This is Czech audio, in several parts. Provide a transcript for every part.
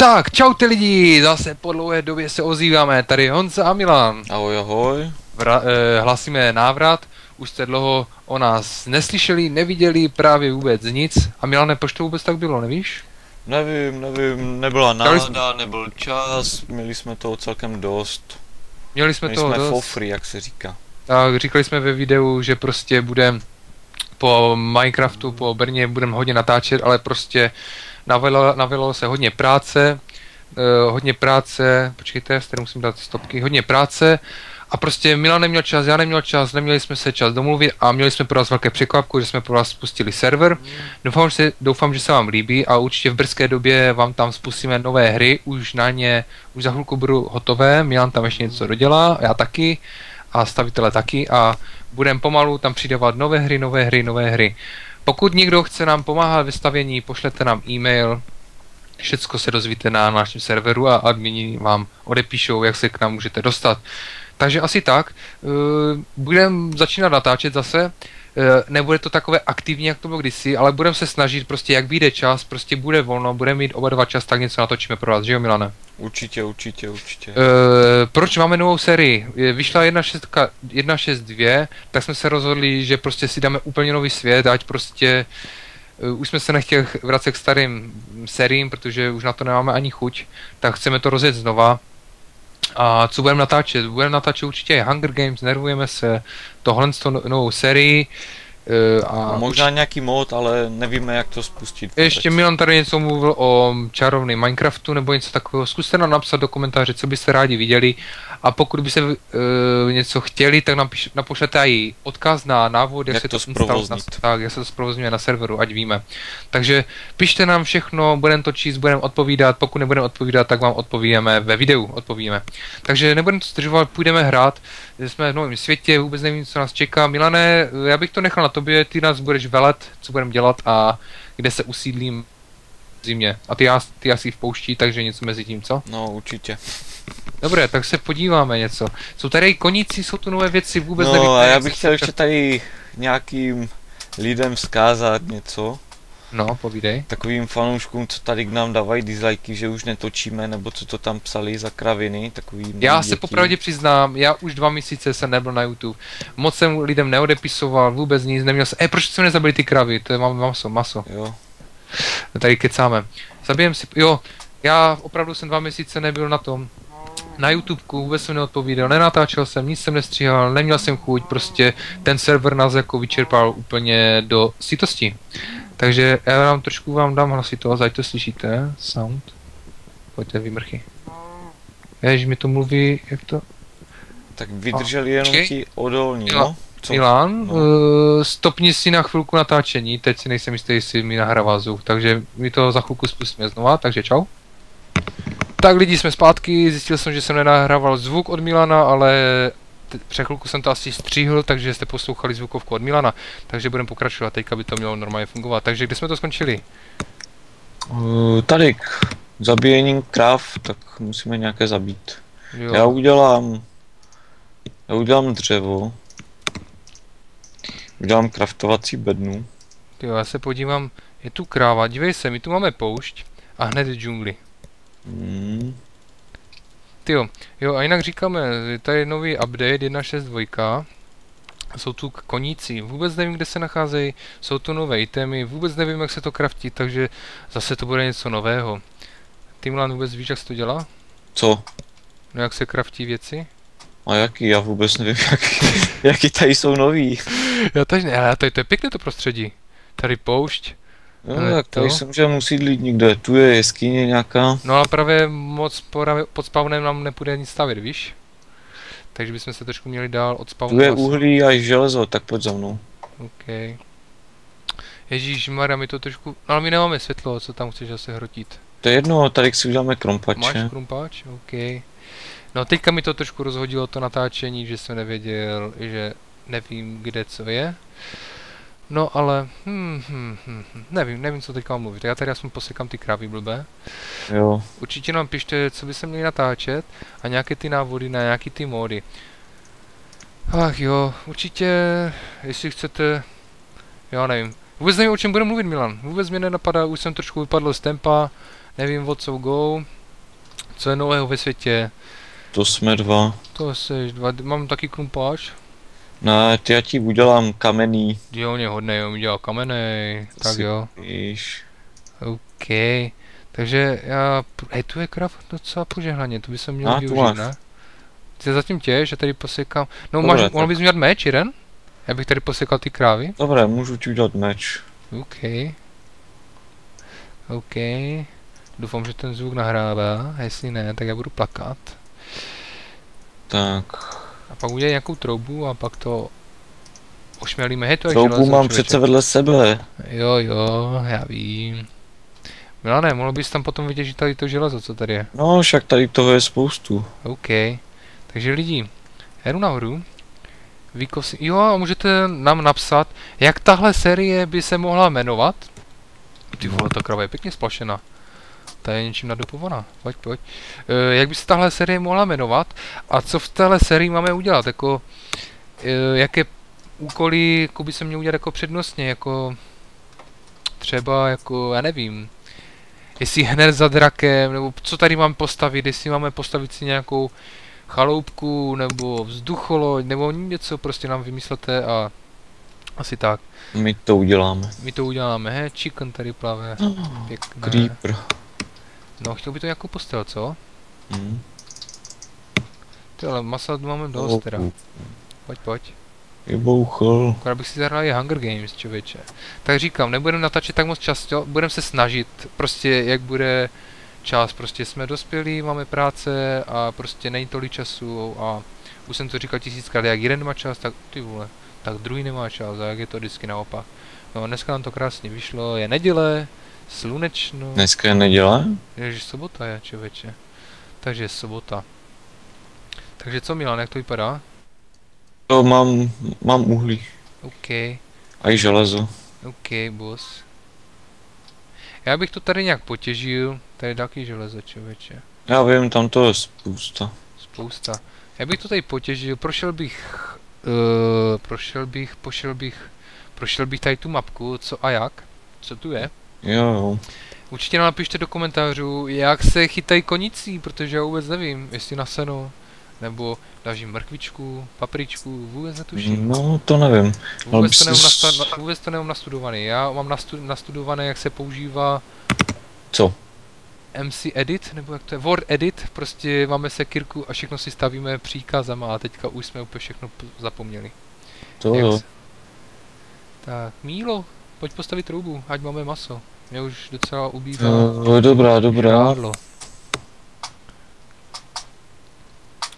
Tak, čau ty lidi, zase po dlouhé době se ozýváme, tady Honza a Milan. Ahoj, ahoj. Hlasíme návrat, už jste dlouho o nás neslyšeli, neviděli právě vůbec nic. A Milane, proč to vůbec tak bylo, nevíš? Nevím, nebyla nálada, nebyl čas, měli jsme toho celkem dost. Měli jsme toho dost. For free, jak se říká. Tak, říkali jsme ve videu, že prostě budeme po Minecraftu, po Brně budeme hodně natáčet, ale prostě navalilo se hodně práce, počkejte, tady musím dát stopky, hodně práce a prostě Milan neměl čas, já neměl čas, neměli jsme se čas domluvit a měli jsme pro vás velké překvapku, že jsme pro vás spustili server. Doufám, že se vám líbí a určitě v brzké době vám tam spustíme nové hry, už za chvilku budou hotové, Milan tam ještě něco dodělá, já taky a stavitele taky a budeme pomalu tam přidávat nové hry. Pokud někdo chce nám pomáhat ve stavění, pošlete nám e-mail, všecko se dozvíte na našem serveru a admini vám odepíšou, jak se k nám můžete dostat. Takže asi tak, budeme začínat natáčet zase, nebude to takové aktivní, jak to bylo kdysi, ale budeme se snažit, prostě jak vyjde čas, prostě bude volno, budeme mít oba dva čas, tak něco natočíme pro vás, že jo Milane? Určitě. Proč máme novou sérii? Vyšla 1.6.2, tak jsme se rozhodli, že prostě si dáme úplně nový svět, ať prostě už jsme se nechtěli vracet k starým sériím, protože už na to nemáme ani chuť, tak chceme to rozjet znova. A co budeme natáčet? Budeme natáčet určitě Hunger Games, nervujeme se, tohle s novou sérii. A možná už nějaký mod, ale nevíme, jak to spustit. Ještě Milan tady něco mluvil o čarovném Minecraftu nebo něco takového. Zkuste nám napsat do komentáře, co byste rádi viděli. A pokud byste něco chtěli, tak napošlete i odkaz na návod, jak se to zprovozníme na serveru, ať víme. Takže pište nám všechno, budeme to číst, budeme odpovídat. Pokud nebudeme odpovídat, tak vám odpovíme ve videu. Takže nebudeme to zdržovat, půjdeme hrát. Jsme v novém světě, vůbec nevím, co nás čeká. Milane, já bych to nechal na tobě, ty nás budeš velet, co budeme dělat a kde se usídlím v zimě. A ty asi v poušti, takže něco mezi tím, co? No, určitě. Dobré, tak se podíváme něco. Jsou tady koníci, jsou tu nové věci, vůbec nevím. No, a já bych chtěl ještě tady nějakým lidem vzkázat něco. No, povídej. Takovým fanouškům, co tady k nám dávají dislikey, že už netočíme, nebo co to tam psali za kraviny, takový. Já se popravdě přiznám, já už 2 měsíce jsem nebyl na YouTube. Moc jsem lidem neodepisoval, vůbec nic, neměl jsem. Proč jsme nezabili ty kravy? To je maso. Jo. Tady kecáme. Zabijem si, jo, já opravdu jsem 2 měsíce nebyl na tom. Na YouTubeku vůbec jsem neodpovídal, nenatáčel jsem, nic jsem nestříhal, neměl jsem chuť, prostě ten server nás jako vyčerpal úplně do sitosti. Takže já vám trošku dám hlasitost, ať to slyšíte, sound. Pojďte vymrchy. Jež mi to mluví, jak to? Tak vydrželi jenom ti odolní, no? Milan, no. Stopni si na chvilku natáčení, teď si nejsem jistý, jestli mi nahrává zvuk, takže my to za chvilku spustíme znova, takže čau. Tak lidi, jsme zpátky, zjistil jsem, že jsem nenahrával zvuk od Milana, ale před chvilku jsem to asi stříhl, takže jste poslouchali zvukovku od Milana, takže budeme pokračovat teďka, by to mělo normálně fungovat. Takže kde jsme to skončili? Tady, zabíjení krav, tak musíme nějaké zabít. Jo. Já udělám dřevo. Udělám kraftovací bednu. Jo, já se podívám, je tu kráva, dívej se, my tu máme poušť a hned džungli. Jo, a jinak říkáme, tady je nový update 1.6.2, jsou tu koníci, vůbec nevím, kde se nacházejí, jsou tu nové itemy, vůbec nevím, jak se to kraftí, takže zase to bude něco nového. Ty Milan, vůbec víš, jak se to dělá? Co? No jak se kraftí věci? A jaký? Já vůbec nevím, jaký tady jsou nový. Já tady ne, ale tady to je pěkné to prostředí, tady poušť. Jo, tak tady se můžeme usídlit někde, tu je jeskyně nějaká. No ale právě moc pod spawnem nám nepůjde nic stavit, víš? Takže bychom se trošku měli dál od spawnu. Tu je uhlí a železo, tak pojď za mnou. OK. Ježíšmarja, mi to trošku... No ale my nemáme světlo, co tam chceš zase hrotit? To je jedno, tady si uděláme krumpače. Máš krumpač? OK. No teďka mi to trošku rozhodilo to natáčení, že jsem nevěděl, že nevím, kde co je. No ale, nevím, co teďka mám mluvit, já tady aspoň posekám ty krávy blbé. Jo. Určitě nám pište, co by se měli natáčet a nějaké ty návody na nějaký ty módy. Ach jo, určitě, jestli chcete, já nevím. Vůbec nevím, o čem budu mluvit, Milan, vůbec mě nenapadá, už jsem trošku vypadl z tempa Nevím, o co go. Co je nového ve světě? To jsme dva. To seš dva. Mám taky krumpáč? Ne, ty já ti udělám kamenný. Jo, on je hodnej, on mi dělal kamenej. Tak jo. OK. Takže já... Hej, tu je krav docela požehnaně, to by se měl využít, ne? Ty se zatím těž, já tady posekám... No dobré, máš, mohl bys udělat meč, jeden? Já bych tady posekal ty krávy. Dobré, můžu ti udělat meč. OK. OK. Doufám, že ten zvuk nahrává, a jestli ne, tak já budu plakat. Tak. A pak udělej nějakou troubu a pak to ošmělíme. Hej, to je železo, troubu mám přece vedle sebe. Jo, jo, já vím. Milane, mohlo bys tam potom vytěžit tady to železo, co tady je? No, však tady toho je spoustu. OK. Takže lidi, já jdu nahoru. Jo, a můžete nám napsat, jak tahle série by se mohla jmenovat. Ty vole, ta krava je pěkně splašená. Ta je něčím nadopovaná. Pojď, pojď. Jak by se tahle série mohla jmenovat a co v téhle sérii máme udělat? Jako, jaké úkoly jako by se měl udělat jako přednostně? Jako, třeba, jako, já nevím. Jestli hned za drakem, nebo co tady mám postavit, jestli máme postavit si nějakou chaloupku, nebo vzducholoď, nebo něco prostě nám vymyslete a asi tak. My to uděláme. My to uděláme, he, chicken tady plave. Oh, pěkné. Creeper. No, chtěl by to nějakou postel, co? Mm. Ty, ale masa máme dost teda. Pojď, pojď. Je bouchol. Akorát bych si zahrál i Hunger Games, člověče. Tak říkám, nebudeme natáčet tak moc často, budeme se snažit, prostě jak bude čas, prostě jsme dospělí, máme práce a prostě není tolik času a už jsem to říkal tisíckrát, jak jeden má čas, tak ty vole, tak druhý nemá čas a jak je to vždycky naopak. No dneska nám to krásně vyšlo, je neděle, slunečno. Dneska je neděle? Ježiš, sobota je, člověče. Takže je sobota. Takže co, Milan, jak to vypadá? To mám uhlí. OK. A i železo. OK, boss. Já bych to tady nějak potěžil, tady je taky železo, člověče. Já vím, tam to je spousta. Spousta. Já bych to tady potěžil, prošel bych tady tu mapku, co a jak, co tu je. Jo. Určitě napište do komentářů, jak se chytají konicí, protože já vůbec nevím, jestli na seno. Nebo dažím mrkvičku, papričku, vůbec netuším. No, to nevím. Vůbec to nemám nastudovaný. Já mám nastudované, jak se používá... Co? MC Edit, nebo jak to je? Word Edit, prostě máme sekírku a všechno si stavíme příkazama a teďka už jsme úplně všechno zapomněli. To jo. Tak, Mílo, pojď postavit troubu, ať máme maso. Mě už docela ubývá. Dobrá. Žádlo.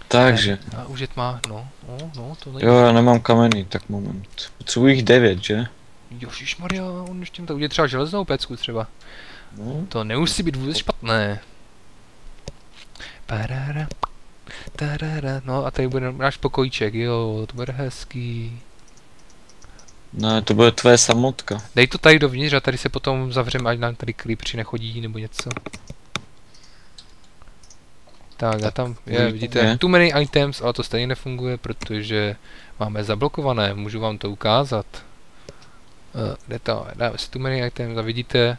Takže. A už je tma, no, to nejde. Jo, já nemám kameny, tak moment. Potřebuji jich 9, že? Jožišmarja, on ještě tam udělá třeba železnou pecku třeba. No. To nemusí být vůbec špatné. Parara, tarara, no a tady bude náš pokojíček, jo, to bude hezký. Ne, to bude tvoje samotka. Dej to tady dovnitř a tady se potom zavřeme, ať nám tady creepeři nechodí nebo něco. Tak a tam je, vidíte, too many items, ale to stejně nefunguje, protože máme zablokované, můžu vám to ukázat. Kde to, dáme si too many items a vidíte,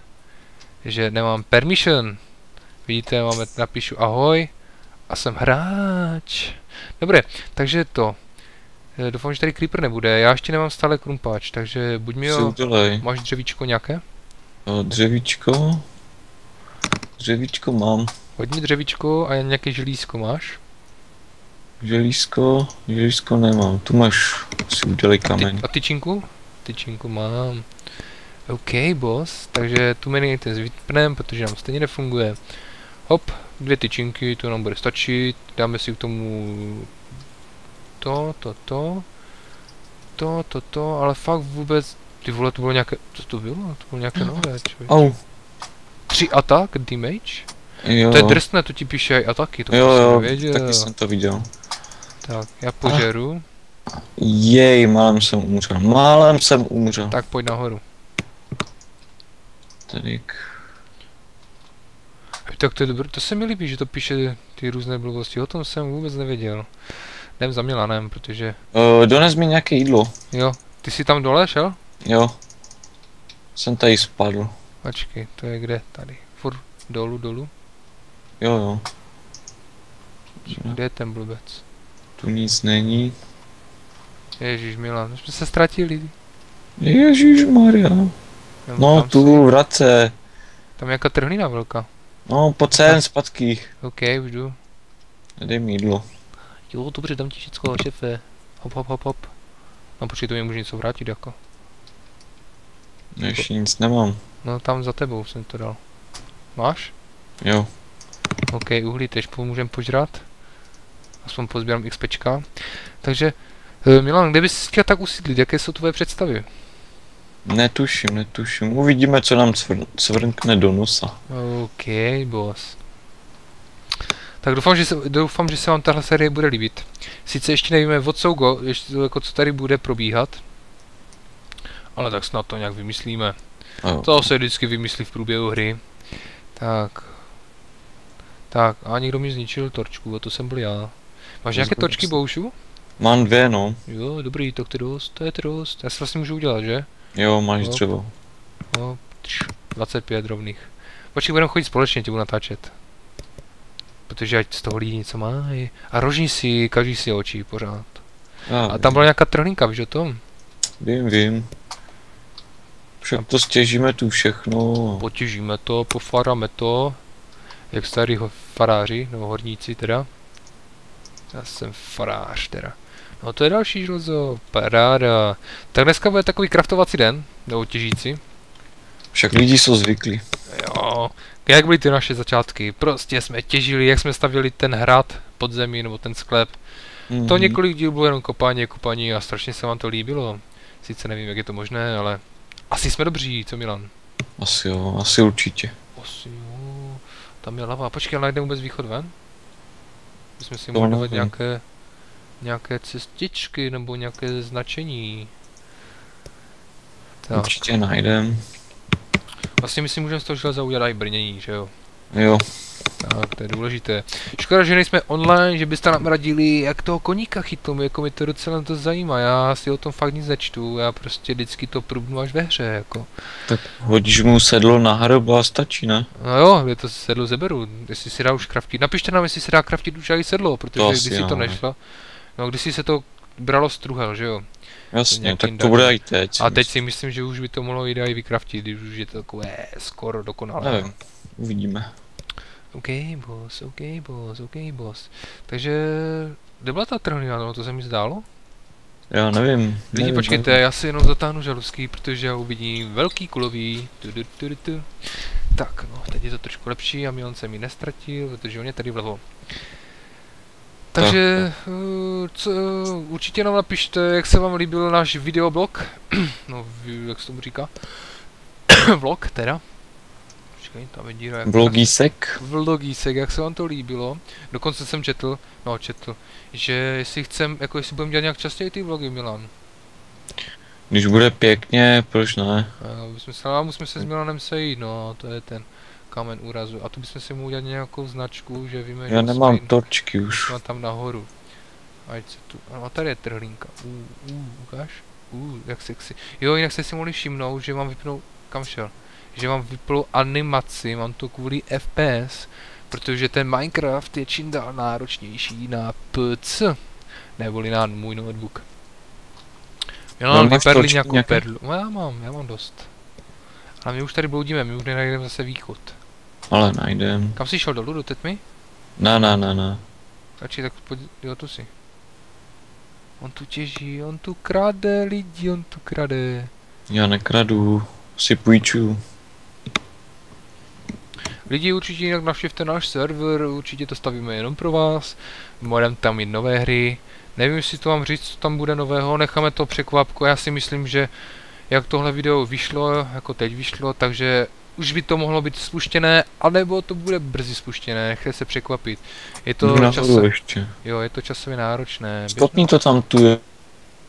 že nemám permission. Vidíte, máme, napíšu ahoj a jsem hráč. Dobré, takže to. Doufám, že tady creeper nebude, já ještě nemám stále krumpáč, takže buď mi ho, máš dřevíčko nějaké? Dřevíčko mám. Hodně dřevičko a nějaké želízko máš? Želízko nemám, tu máš, si udělej kamen. A tyčinku? Tyčinku mám. OK, boss, takže tu menu ten vypneme, protože nám stejně nefunguje. Hop, 2 tyčinky, to nám bude stačit, dáme si k tomu to, ale fakt vůbec, ty vole, to bylo nějaké, co to bylo? To bylo nějaké nové, člověk. Au. 3 atak, damage? Jo. To je drsné, to ti píše i ataky, to jo, jsem taky jsem to viděl. Tak, já požeru. Ah. Jej, málem jsem umřel. Tak pojď nahoru. Tadyk. Tak to je dobré, to se mi líbí, že to píše ty různé blbosti, o tom jsem vůbec nevěděl. Jdem za Milanem, protože... Dones mi nějaké jídlo. Jo, ty jsi tam dole šel? Jo. Jsem tady spadl. Počkej, to je kde? Tady. Dolů, dolů? Jo, jo. Kde je ten blbec? Tu nic není. Ježíš, Milan, jsme se ztratili. Ježíš Maria. No, tu vrace. Tam je jaká trhlina velká. No, po celém zpátky. OK, už jdu. Dej mi jídlo. Jo, dobře, dám ti všecko, šefe. Hop, hop, hop, hop. No počkej, to mi můžu něco vrátit jako. No, ještě nic nemám. No, tam za tebou jsem to dal. Máš? Jo. OK, uhlí tež můžeme požrat. Aspoň pozbírám XPčka. Takže, Milan, kde bys chtěl tak usídlit? Jaké jsou tvoje představy? Netuším, netuším. Uvidíme, co nám cvrnkne do nosa. OK, boss. Tak doufám, že se vám tahle série bude líbit. Sice ještě nevíme, jako co tady bude probíhat. Ale tak snad to nějak vymyslíme. Ajo. To se vždycky vymyslí v průběhu hry. Tak. Tak, a někdo mi zničil torčku, a to jsem byl já. Máš nějaké torčky, Boušu? Mám dvě, no. Jo, dobrý, tak to je dost. Já si vlastně můžu udělat, že? Jo, máš dřevo. 25 drobných. Počkej, budeme chodit společně, tě budu natáčet. Protože ať z toho lidí něco má. A rožní si, každý si očí pořád. A tam byla nějaká trhlinka, víš o tom? Vím, vím. Však to stěžíme tu všechno. Potěžíme to, pofaráme to. Jak starý faráři, nebo horníci teda. Já jsem farář teda. No to je další železo, paráda. Tak dneska bude takový kraftovací den, nebo těžící. Však lidi jsou zvyklí. Jo, jak byly ty naše začátky? Prostě jsme těžili, jak jsme stavěli ten hrad pod zemí, nebo ten sklep. To několik dílů bylo jenom kopání a strašně se vám to líbilo. Sice nevím, jak je to možné, ale asi jsme dobří, co Milan? Asi jo, asi určitě. Asi jo, tam je lava. Počkej, najdeme vůbec východ ven? Musíme si udělat nějaké cestičky nebo nějaké značení. Tak. Určitě najdeme. Vlastně my si můžeme z toho železa udělat i brnění, že jo? Jo. Tak, to je důležité. Škoda, že nejsme online, že byste nám radili, jak toho koníka chytl, jako mi to docela to zajímá, já si o tom fakt nic nečtu, já prostě vždycky to průbnu až ve hře, jako. Tak hodíš mu sedlo na hrob a stačí, ne? No jo, je to sedlo zeberu, jestli si dá už kraftit, napište nám, jestli se dá kraftit už i sedlo, protože když si to nešlo, no když si se to bralo struhel, že jo? Jasně, tak to bude i teď. A teď si myslím, že už by to mohlo jít i vykraftit, když už je to takové skoro dokonalé. Nevím, uvidíme. OK, boss, OK, boss, OK, boss. Takže, kde byla ta trhlina? No, to se mi zdálo? Já nevím. Lidi, počkejte, nevím. Já si jenom zatáhnu žaludky, protože já uvidím velký kulový. Tak, no, teď je to trošku lepší a Milan se mi nestratil, protože on je tady vlevo. Takže, určitě nám napište, jak se vám líbil náš videoblog. No, jak se tomu říká? Vlog, teda. Tam je díra, vlogísek, jak se vám to líbilo. Dokonce jsem četl, že jestli budeme dělat nějak častěji ty vlogy, Milan. Když bude pěkně, proč ne? Musíme se s Milanem sejít, no, to je ten kámen úrazu. A tu bychom si mohli udělat nějakou značku, že víme, že... Já nemám torčky už. Mám tam nahoru. Ať se tu... Ano, a tady je trhlínka. Ukáž? Jak sexy. Jo, jinak jste si mohli všimnout, že mám vypnout... Kam šel? Že mám vyplou animaci, mám to kvůli FPS, protože ten Minecraft je čím dál náročnější na PC, neboli na můj notebook. Jenom vypadli nějakou perlu. No, já mám dost. Ale my už tady bloudíme, my už nenajdeme zase východ. Ale najdeme. Kam jsi šel dolů, do tetmy? Ne. Radši tak pojď, jo, tu si. On tu těží, on tu krade lidi, on tu krade. Já nekradu, si půjču. Lidi, určitě jinak navštivte náš server, určitě to stavíme jenom pro vás. Budeme tam mít nové hry. Nevím, jestli to vám říct, co tam bude nového, necháme to překvapko. Já si myslím, že jak tohle video vyšlo, jako teď vyšlo, takže už by to mohlo být spuštěné, anebo to bude brzy spuštěné, nechte se překvapit. Je to časově náročné. Stopni to tam, tu je.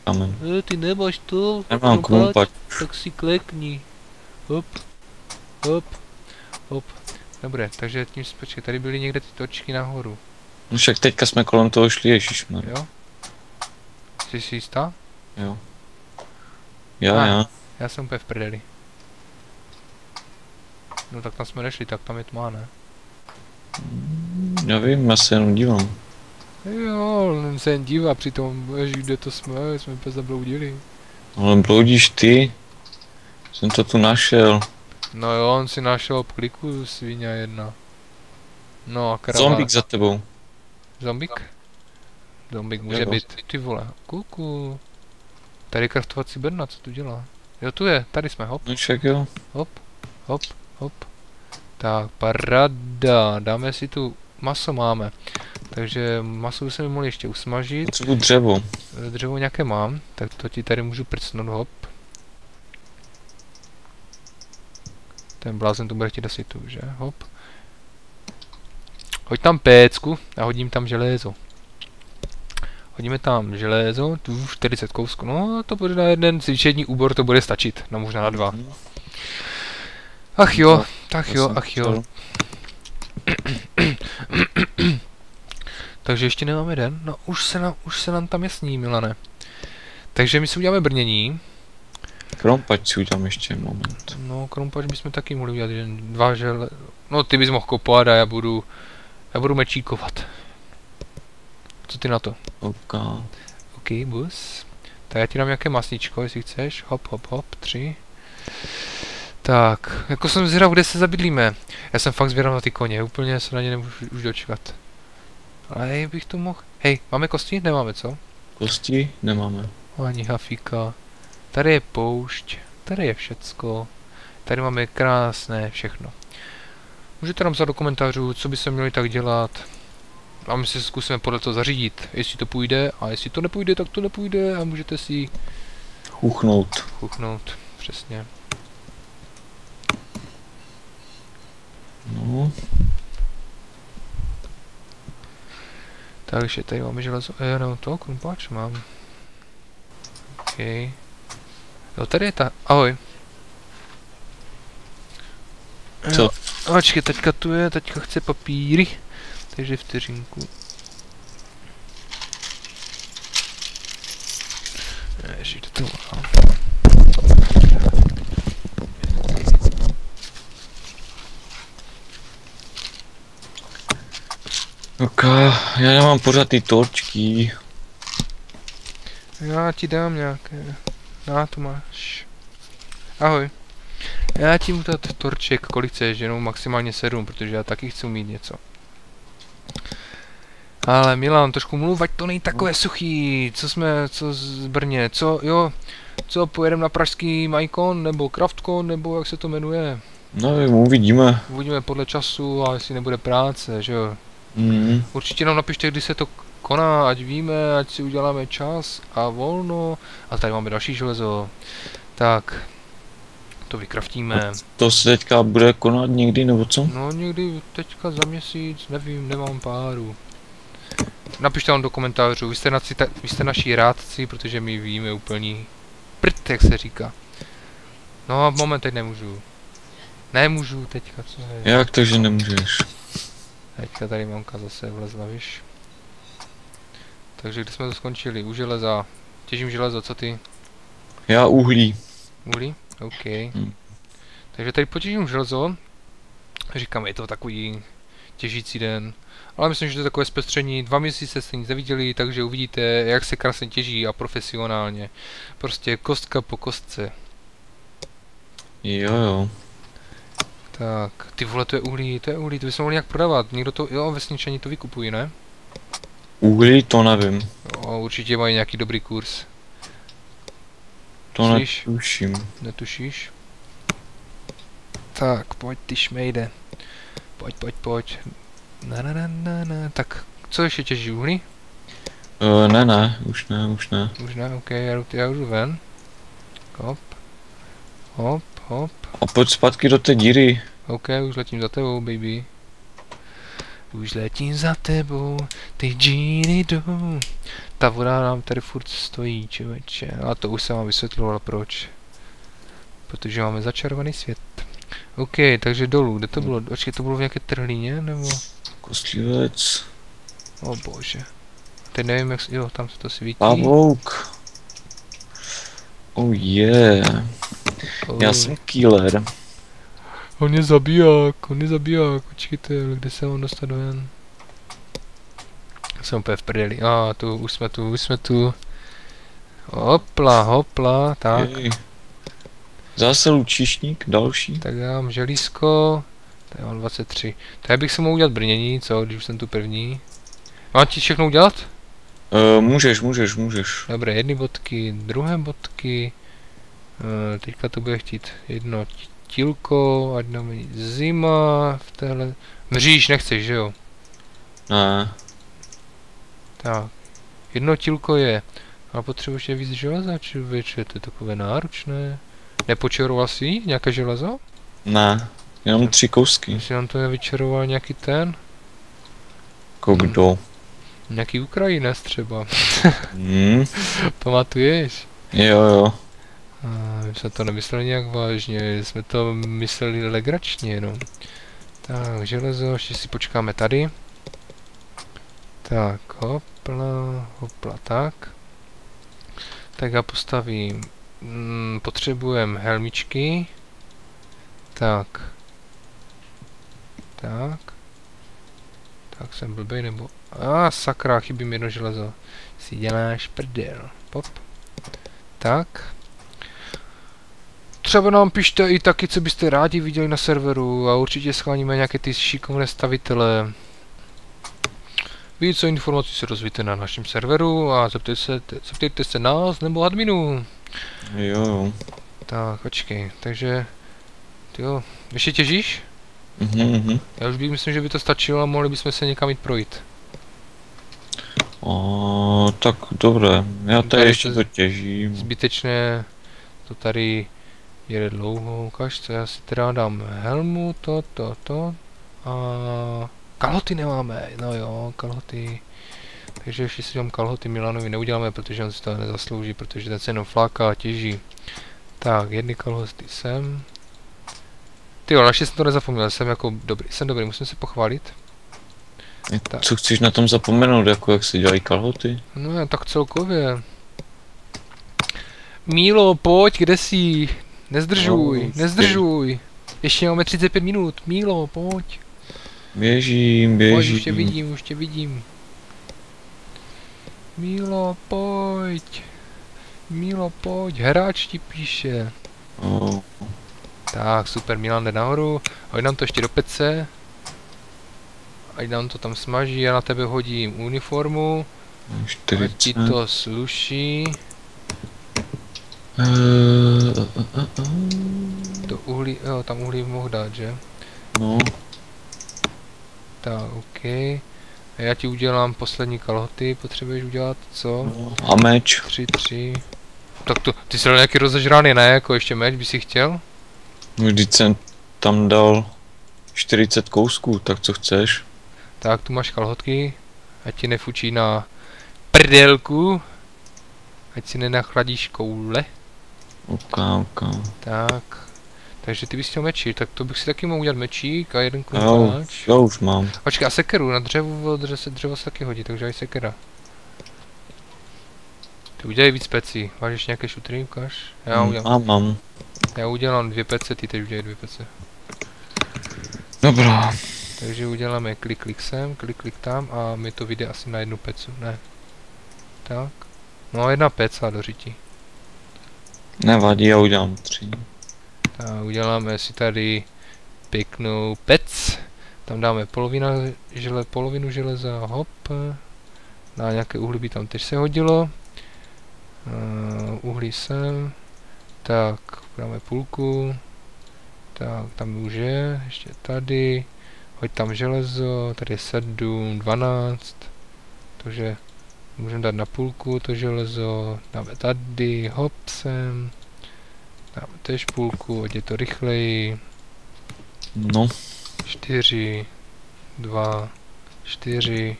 Amen. Ty nemáš to, nemám klumpač, tak si klekni. Hop, hop, hop. Dobré, takže tím spočkej, tady byly někde ty točky nahoru. No však teďka jsme kolem toho šli, ježišmar. Jo? Jsi si jistá? Jo. Já jsem úplně v prdeli. No tak tam jsme nešli, tak tam je tma, ne? Já vím, já se jenom dívám. Jo, on se jen dívá, přitom, ježiš, kde to jsme pes zabloudili. Ale bloudíš ty? Jsem to tu našel. No jo, on si našel obkliku svině jedna. No a kravá. Zombík za tebou. Zombík? Zombík může být. Ty vole, kuku. Tady kraftovací bedna, co tu dělá? Jo, tu je, tady jsme, hop. Však jo. Hop, hop, hop. Tak, parada, dáme si tu, maso máme. Takže maso se mi mohli ještě usmažit. Potřebuji dřevo. Dřevo nějaké mám, tak to ti tady můžu prcnout, hop. Ten blázen to bude chtít asi tu, že? Hop. Hoď tam pécku a hodím tam železo. Hodíme tam železo, tu 40 kousků, no to bude na jeden cvičení úbor, to bude stačit, no možná na dva. Ach jo, no, tak jo, ach jo. Takže ještě nemáme den, no už se nám tam jasní, Milane. Takže my si uděláme brnění. Krompač si udělám ještě moment. No krompač bychom taky mohli udělat, že dva žele... No ty bys mohl kopat a já budu mečíkovat. Co ty na to? Ok. Ok, bus. Tak já ti dám nějaké masničko, jestli chceš. Hop, hop, hop, 3. Tak, jako jsem zvědav, kde se zabydlíme. Já jsem fakt zvědav na ty koně, úplně se na ně nemůžu už dočkat. Ale hej, bych tu mohl... Hej, máme kosti? Nemáme, co? Kosti? Nemáme. Ani hafíka. Tady je poušť, tady je všecko. Tady máme krásné všechno. Můžete nám psát do komentářů, co by se měli tak dělat. A my se zkusíme podle toho zařídit, jestli to půjde, a jestli to nepůjde, tak to nepůjde a můžete si... Chuchnout. Chuchnout, přesně. No. Takže tady máme železo... no to krumpáč mám. OK. Jo, tady je ta... Ahoj. Co? Ačkej, taťka tu je, taťka chce papíry. Takže vteřinku. Ježiš, to mám. Ok, já nemám pořád ty torčky. Já ti dám nějaké. Na to máš. Ahoj. Já ti můžu dát torček, kolik chceš, jenom maximálně 7, protože já taky chci mít něco. Ale Milan, trošku mluv, ať to není takové suchý. Co z Brně, co pojedeme na pražský Minecon, nebo Craftcon, nebo jak se to jmenuje? Nevím, uvidíme. Uvidíme podle času a jestli nebude práce, že jo. Určitě nám napište, kdy se to koná, ať víme, ať si uděláme čas a volno. A tady máme další železo. Tak. To vykraftíme. To se teďka bude konat někdy, nebo co? No někdy teďka za měsíc, nevím, nemám páru. Napište nám do komentářů, vy jste naši rádci, protože my víme úplný prd, jak se říká. No a moment, teď nemůžu. Nemůžu teďka, co je? Jak to, že nemůžeš? Teďka tady mamka zase vlezla, víš. Takže kde jsme to skončili? U železa. Těžím železo, co ty? Já uhlí. Uhlí? OK. Takže tady potěžím železo. Říkám, je to takový těžící den. Ale myslím, že to je takové zpestření. 2 měsíce jste nic neviděli, takže uvidíte, jak se krásně těží a profesionálně. Prostě kostka po kostce. Jo. Tak, ty vole, to je uhlí, to bychom mohli nějak prodávat. Někdo to, jo, vesničani to vykupují, ne? Uhlí to nevím. Jo, určitě mají nějaký dobrý kurz. To netuším. Netušíš? Tak, pojď ty šmejde. Pojď. Ne. Tak, co ještě těží uhlí? Ne, už ne. Už ne, ok, já jdu ven. Hop. A pojď zpátky do té díry. Ok, už letím za tebou, baby. Už letím za tebou, ty džíny jdou. Ta voda nám tady furt stojí, čověče. A to už jsem vám vysvětloval, proč. Protože máme začarovaný svět. Ok, takže dolů, kde to bylo? Očkej, to bylo v nějaké trhlíně, nebo? Kostlivec. O bože. Teď nevím, jak... Jo, tam se to svítí. Pavouk. Oh yeah. Já jsem killer. On je zabiják, počkejte, kde se on dostat do jen? Jsem úplně v prdeli, a tu, už jsme tu. Hopla, hopla, tak. Jej. Zase lučišník, další. Tak já mám želízko, tady mám 23. Tak já bych si mohl udělat brnění, co, když už jsem tu první. Mám ti všechno udělat? Můžeš. Dobré, jedny bodky, druhé bodky. Teďka to bude chtít jedno tílko, ať nám není zima v téhle... Mříž nechceš, že jo? Ne. Tak, jedno tílko je. Ale potřebuji ještě víc železa, člověče, to je takové náročné. Nepočaroval jsi nějaké železo? Ne, jenom 3 kousky. Jestli nám to nevyčaroval nějaký ten? Kdo? Nějaký Ukrajinec třeba. Pamatuješ? Jo. My jsme to nemysleli nějak vážně, jsme to mysleli legračně jenom. Tak, železo, ještě si počkáme tady. Tak, hopla, hopla, tak. Tak já postavím. Potřebujeme helmičky. Tak jsem blbej nebo... A sakra, chybí mi jedno železo. Si děláš prdel. Pop. Tak. Třeba nám pište i taky, co byste rádi viděli na serveru a určitě scháníme nějaké ty šikovné stavitele. Více informací se dozvíte na našem serveru a zeptejte se nás nebo adminů. Jo. Tak, počkej, takže... Jo, ještě těžíš? Já už myslím, že by to stačilo a mohli bychom se někam jít projít. Tak dobré, já tady ještě to těžím. Zbytečné to tady jede dlouho, ukáž co, já si teda dám helmu, to a... Kalhoty nemáme, no jo, kalhoty. Takže ještě si dám kalhoty Milanovi neuděláme, protože on si to nezaslouží, protože ten se jenom fláká a těží. Tak, jedny kalhoty sem. Tyjo, naště jsem to nezapomněl, jsem dobrý, musím se pochválit. Tak. Co chceš na tom zapomenout, jako jak se dělají kalhoty? No, tak celkově. Mílo, pojď, kde jsi? Nezdržuj. Ještě máme 35 minut, Mílo, pojď. Běžím. Pojď, už tě vidím. Mílo, pojď, hráč ti píše. Tak, super, Milan jde nahoru, hoď nám to ještě do pece. Ať nám to tam smaží, já na tebe hodím uniformu. 40. Ať ti to sluší. Do uhlí, jo, tam uhlí mohl dát, že? No. Tak, ok. A já ti udělám poslední kalhoty, potřebuješ udělat co? No, a meč. 3. Tak to, ty jsi dal nějaký rozežraný, ne? Jako ještě meč by si chtěl? Vždyť jsem tam dal 40 kousků, tak co chceš? Tak, tu máš kalhotky, ať ti nefučí na prdelku, ať si nenachladíš koule. Ok. Tak, takže ty bys chtěl meči, tak to bych si taky mohl udělat mečík a jeden krutáč. Jo, už mám. Počkej, a sekeru, na dřevo se taky hodí, takže aj sekera. Ty udělej víc pecí, máš ještě nějaké šutry, ukáž? Já udělám. Mám. Já udělám 2 pece, ty teď udělej 2 pece. Dobrá. Takže uděláme klik sem, klik tam a mi to vyjde asi na 1 pecu, ne? Tak. No 1 peca dořítí. Nevadí, já udělám 3. Tak uděláme si tady pěknou pec. Tam dáme polovinu železa, hop. Na nějaké uhlí by tam tež se hodilo. Uhlí sem. Tak, dáme půlku. Tak, tam už je, ještě tady. Hoď tam železo, tady je 7, 12. Takže můžeme dát na půlku to železo. Dáme tady, hop sem. Dáme tež půlku, ať je to rychleji. No. 4, 2, 4.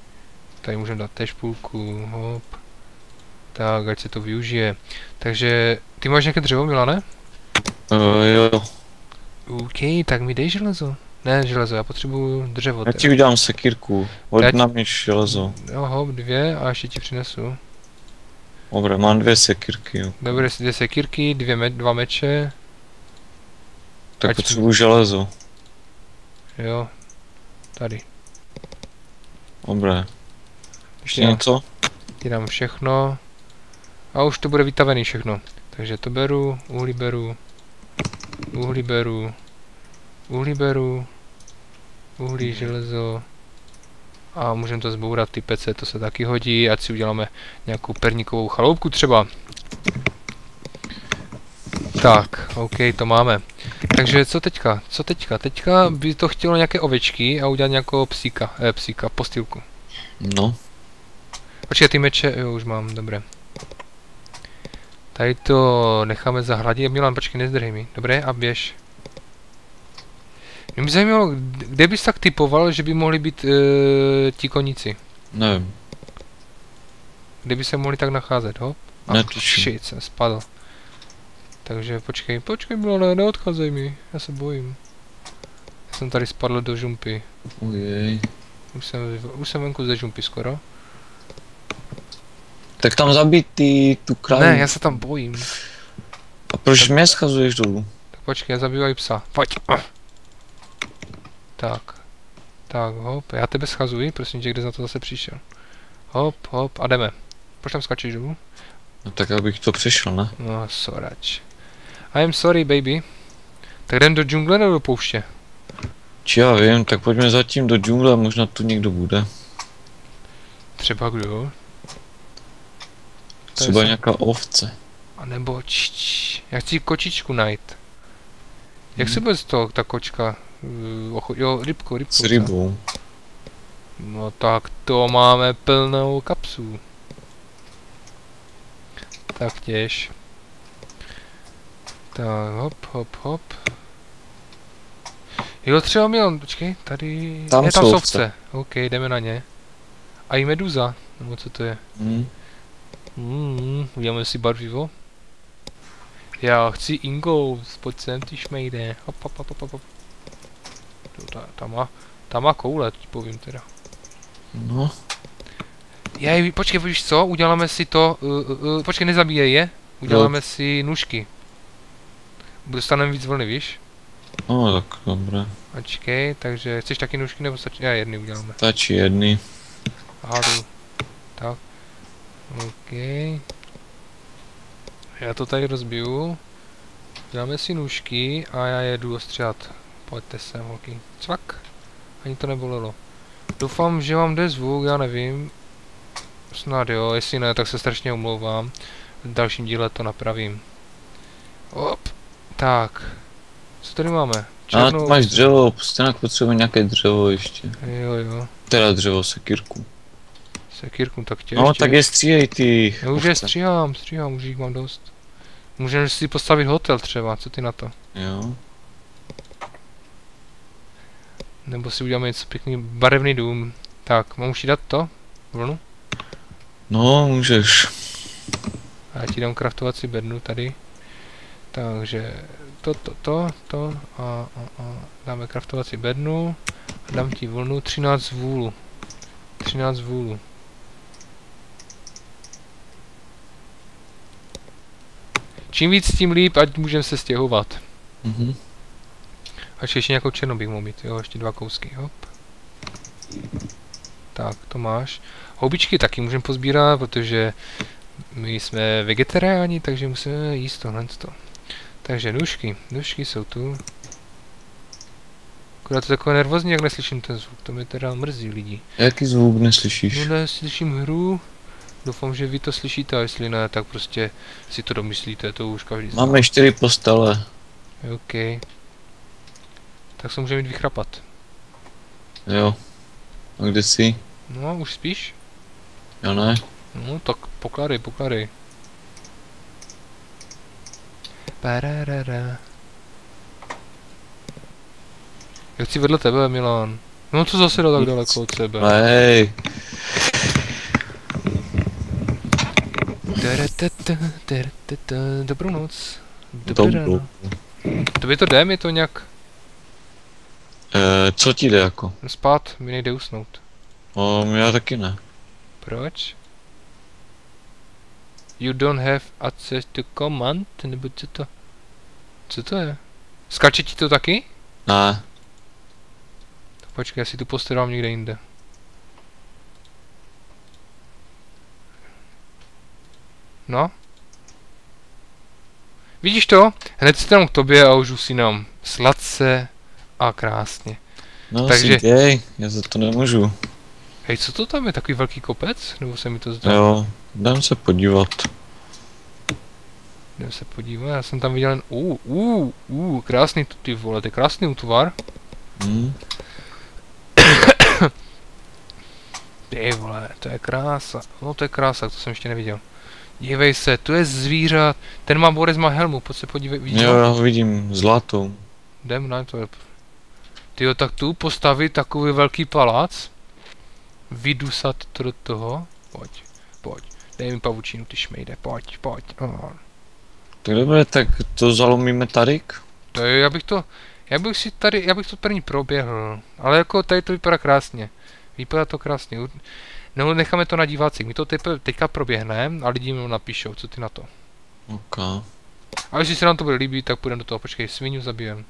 Tady můžeme dát tež půlku, hop. Tak, ať se to využije. Takže, ty máš nějaké dřevo, Milane? Jo. Ok, tak mi dej železo. Ne, železo, já potřebuju dřevo. Já ti udělám sekírku, odnám již železo. Jo, hop, 2 a ještě ti přinesu. Dobré, mám 2 sekírky, jo. Dobré, 2 sekírky, 2 meče. Tak ať potřebuju železo. Jo, tady. Dobré. Ještě něco? Ti dám všechno. A už to bude vytavený všechno. Takže to beru, uhlí beru, uhlí beru, uhlí beru, uhlí, železo. A můžeme to zbourat, ty pece, to se taky hodí, ať si uděláme nějakou perníkovou chaloupku třeba. Tak, OK, to máme. Takže co teďka? Co teďka? Teďka by to chtělo nějaké ovečky a udělat nějakou psíka, postýlku. No. Počkej, ty meče, jo, už mám, dobré. Tady to necháme zahladit. Milan, počkej, nezdrhej mi. Dobré, a běž. Mě by zajímalo, kde bys tak typoval, že by mohli být ti koníci? Nevím. Kde by se mohli tak nacházet, ho? A shit, jsem spadl. Takže počkej, počkej, Milane, neodcházej mi, já se bojím. Já jsem tady spadl do žumpy. Ujej. Už jsem venku ze žumpy skoro. Tak tam zabít ty, tu kraj. Ne, já se tam bojím. A proč mě schazuješ dolů? Tak počkej, já zabiju i psa, pojď. Tak, tak hop, já tebe schazuji, prosím tě, kde jsi na to zase přišel. Hop, hop, a jdeme. Proč tam skáčeš dolů? No tak abych to přešel, ne? No, sorač. I'm sorry, baby. Tak jdem do džungle nebo do pouště? Či já vím, tak pojďme zatím do džungle a možná tu někdo bude. Třeba kdo? Třeba nějaká ovce. A nebo čič. Já chci kočičku najít. Jak se bude z toho ta kočka? Jo, rybku. S rybou. Tak. No tak to máme plnou kapsu. Tak těž. Tak hop, hop, hop. Jo, třeba Milan, počkej, tady... Tam je tam ovce. OK, jdeme na ně. A i meduza, nebo co to je? Uděláme si barvivo. Já chci ingout, pojď sem, ty šmejde. Hop, hop, hop, hop, hop. Tam má koule, ti povím teda. No. Jej, počkej, víš co, uděláme si to, počkej, nezabíjej je, uděláme si nůžky. Dostaneme víc vlny, víš? No, tak dobré. Ačkej, takže chceš taky nůžky nebo stačí? Já jedny uděláme. Stačí jedny. Aha, tak. OK. Já to tady rozbiju. Uděláme si nůžky a já jedu ostřelat. Pojďte sem, holky. Cvak. Ani to nebolelo. Doufám, že vám jde zvuk, já nevím. Snad jo, jestli ne, tak se strašně omlouvám. V dalším díle to napravím. Op. Tak. Co tady máme? Černou... Ale máš dřevo, stejně potřebujeme nějaké dřevo ještě. Jo, jo. Teda dřevo, sekírku. Sekírku, tak tě. No, tak je stříhej ty. Já už je stříhám, už jich mám dost. Můžeme si postavit hotel třeba, co ty na to? Jo. Nebo si uděláme něco pěkný, barevný dům. Tak, mám už ti dát to? Vlnu? No, můžeš. Já ti dám kraftovací bednu tady. Takže to a dáme kraftovací bednu. A dám ti vlnu, 13 vůlů. 13 vůlů. Čím víc, tím líp, ať můžeme se stěhovat. Ač ještě nějakou černou bych mohl mít, jo, ještě dva kousky, hop. Tak, to máš. Houbičky taky můžeme pozbírat, protože my jsme vegetariáni, takže musíme jíst tohle. Takže nůžky jsou tu. Akorát to je takové nervózní, jak neslyším ten zvuk, to mě teda mrzí lidi. Jaký zvuk neslyšíš? No neslyším hru, doufám, že vy to slyšíte, a jestli ne, tak prostě si to domyslíte, to už každý zná. Máme 4 postele. OK. Tak se můžeme jít vychrapat. Jo. A kde jsi? No, už spíš? Jo, ne. No, tak pokládej. Pararara. Já chci vedle tebe, Milan. No, co zase dal tak daleko od sebe? Hej. Dobrou noc. Dobré ráno. Tobě to jde, mi to nějak... co ti jde jako? Spát, mi nejde usnout. Já taky ne. Proč? You don't have access to command? Nebo co to? Co to je? Skáče ti to taky? Ne. Počkej, já si tu postel dám někde jinde. No. Vidíš to? Hned se tam k tobě a už usínám. Sladce a krásně. No, takže děj, já za to nemůžu. Hej, co to tam je? Takový velký kopec? Nebo se mi to zdá? Jo, dám se podívat. Jdem se podívat, já jsem tam viděl jen... krásný tu, ty vole, to je krásný útvar. Ty vole, to je krása. No to je krása, to jsem ještě neviděl. Dívej se, to je zvířat. Ten má Boris, má helmu, pojď se podívej, vidíš? Jo, já ho vidím, zlatou. Jdem na to. Tyjo, tak tu postavit takový velký palác. Vydusat to do toho. Pojď, pojď. Dej mi pavučinu, ty šmejde, pojď, pojď. Tak dobře, tak to zalomíme tadyk? To je, já bych to první proběhl. Ale jako tady to vypadá krásně. Vypadá to krásně. No, necháme to na divácích. My to teďka proběhneme a lidi mi napíšou, co ty na to. OK. A jestli se nám to bude líbit, tak půjdeme do toho. Počkej, sviňu zabijem.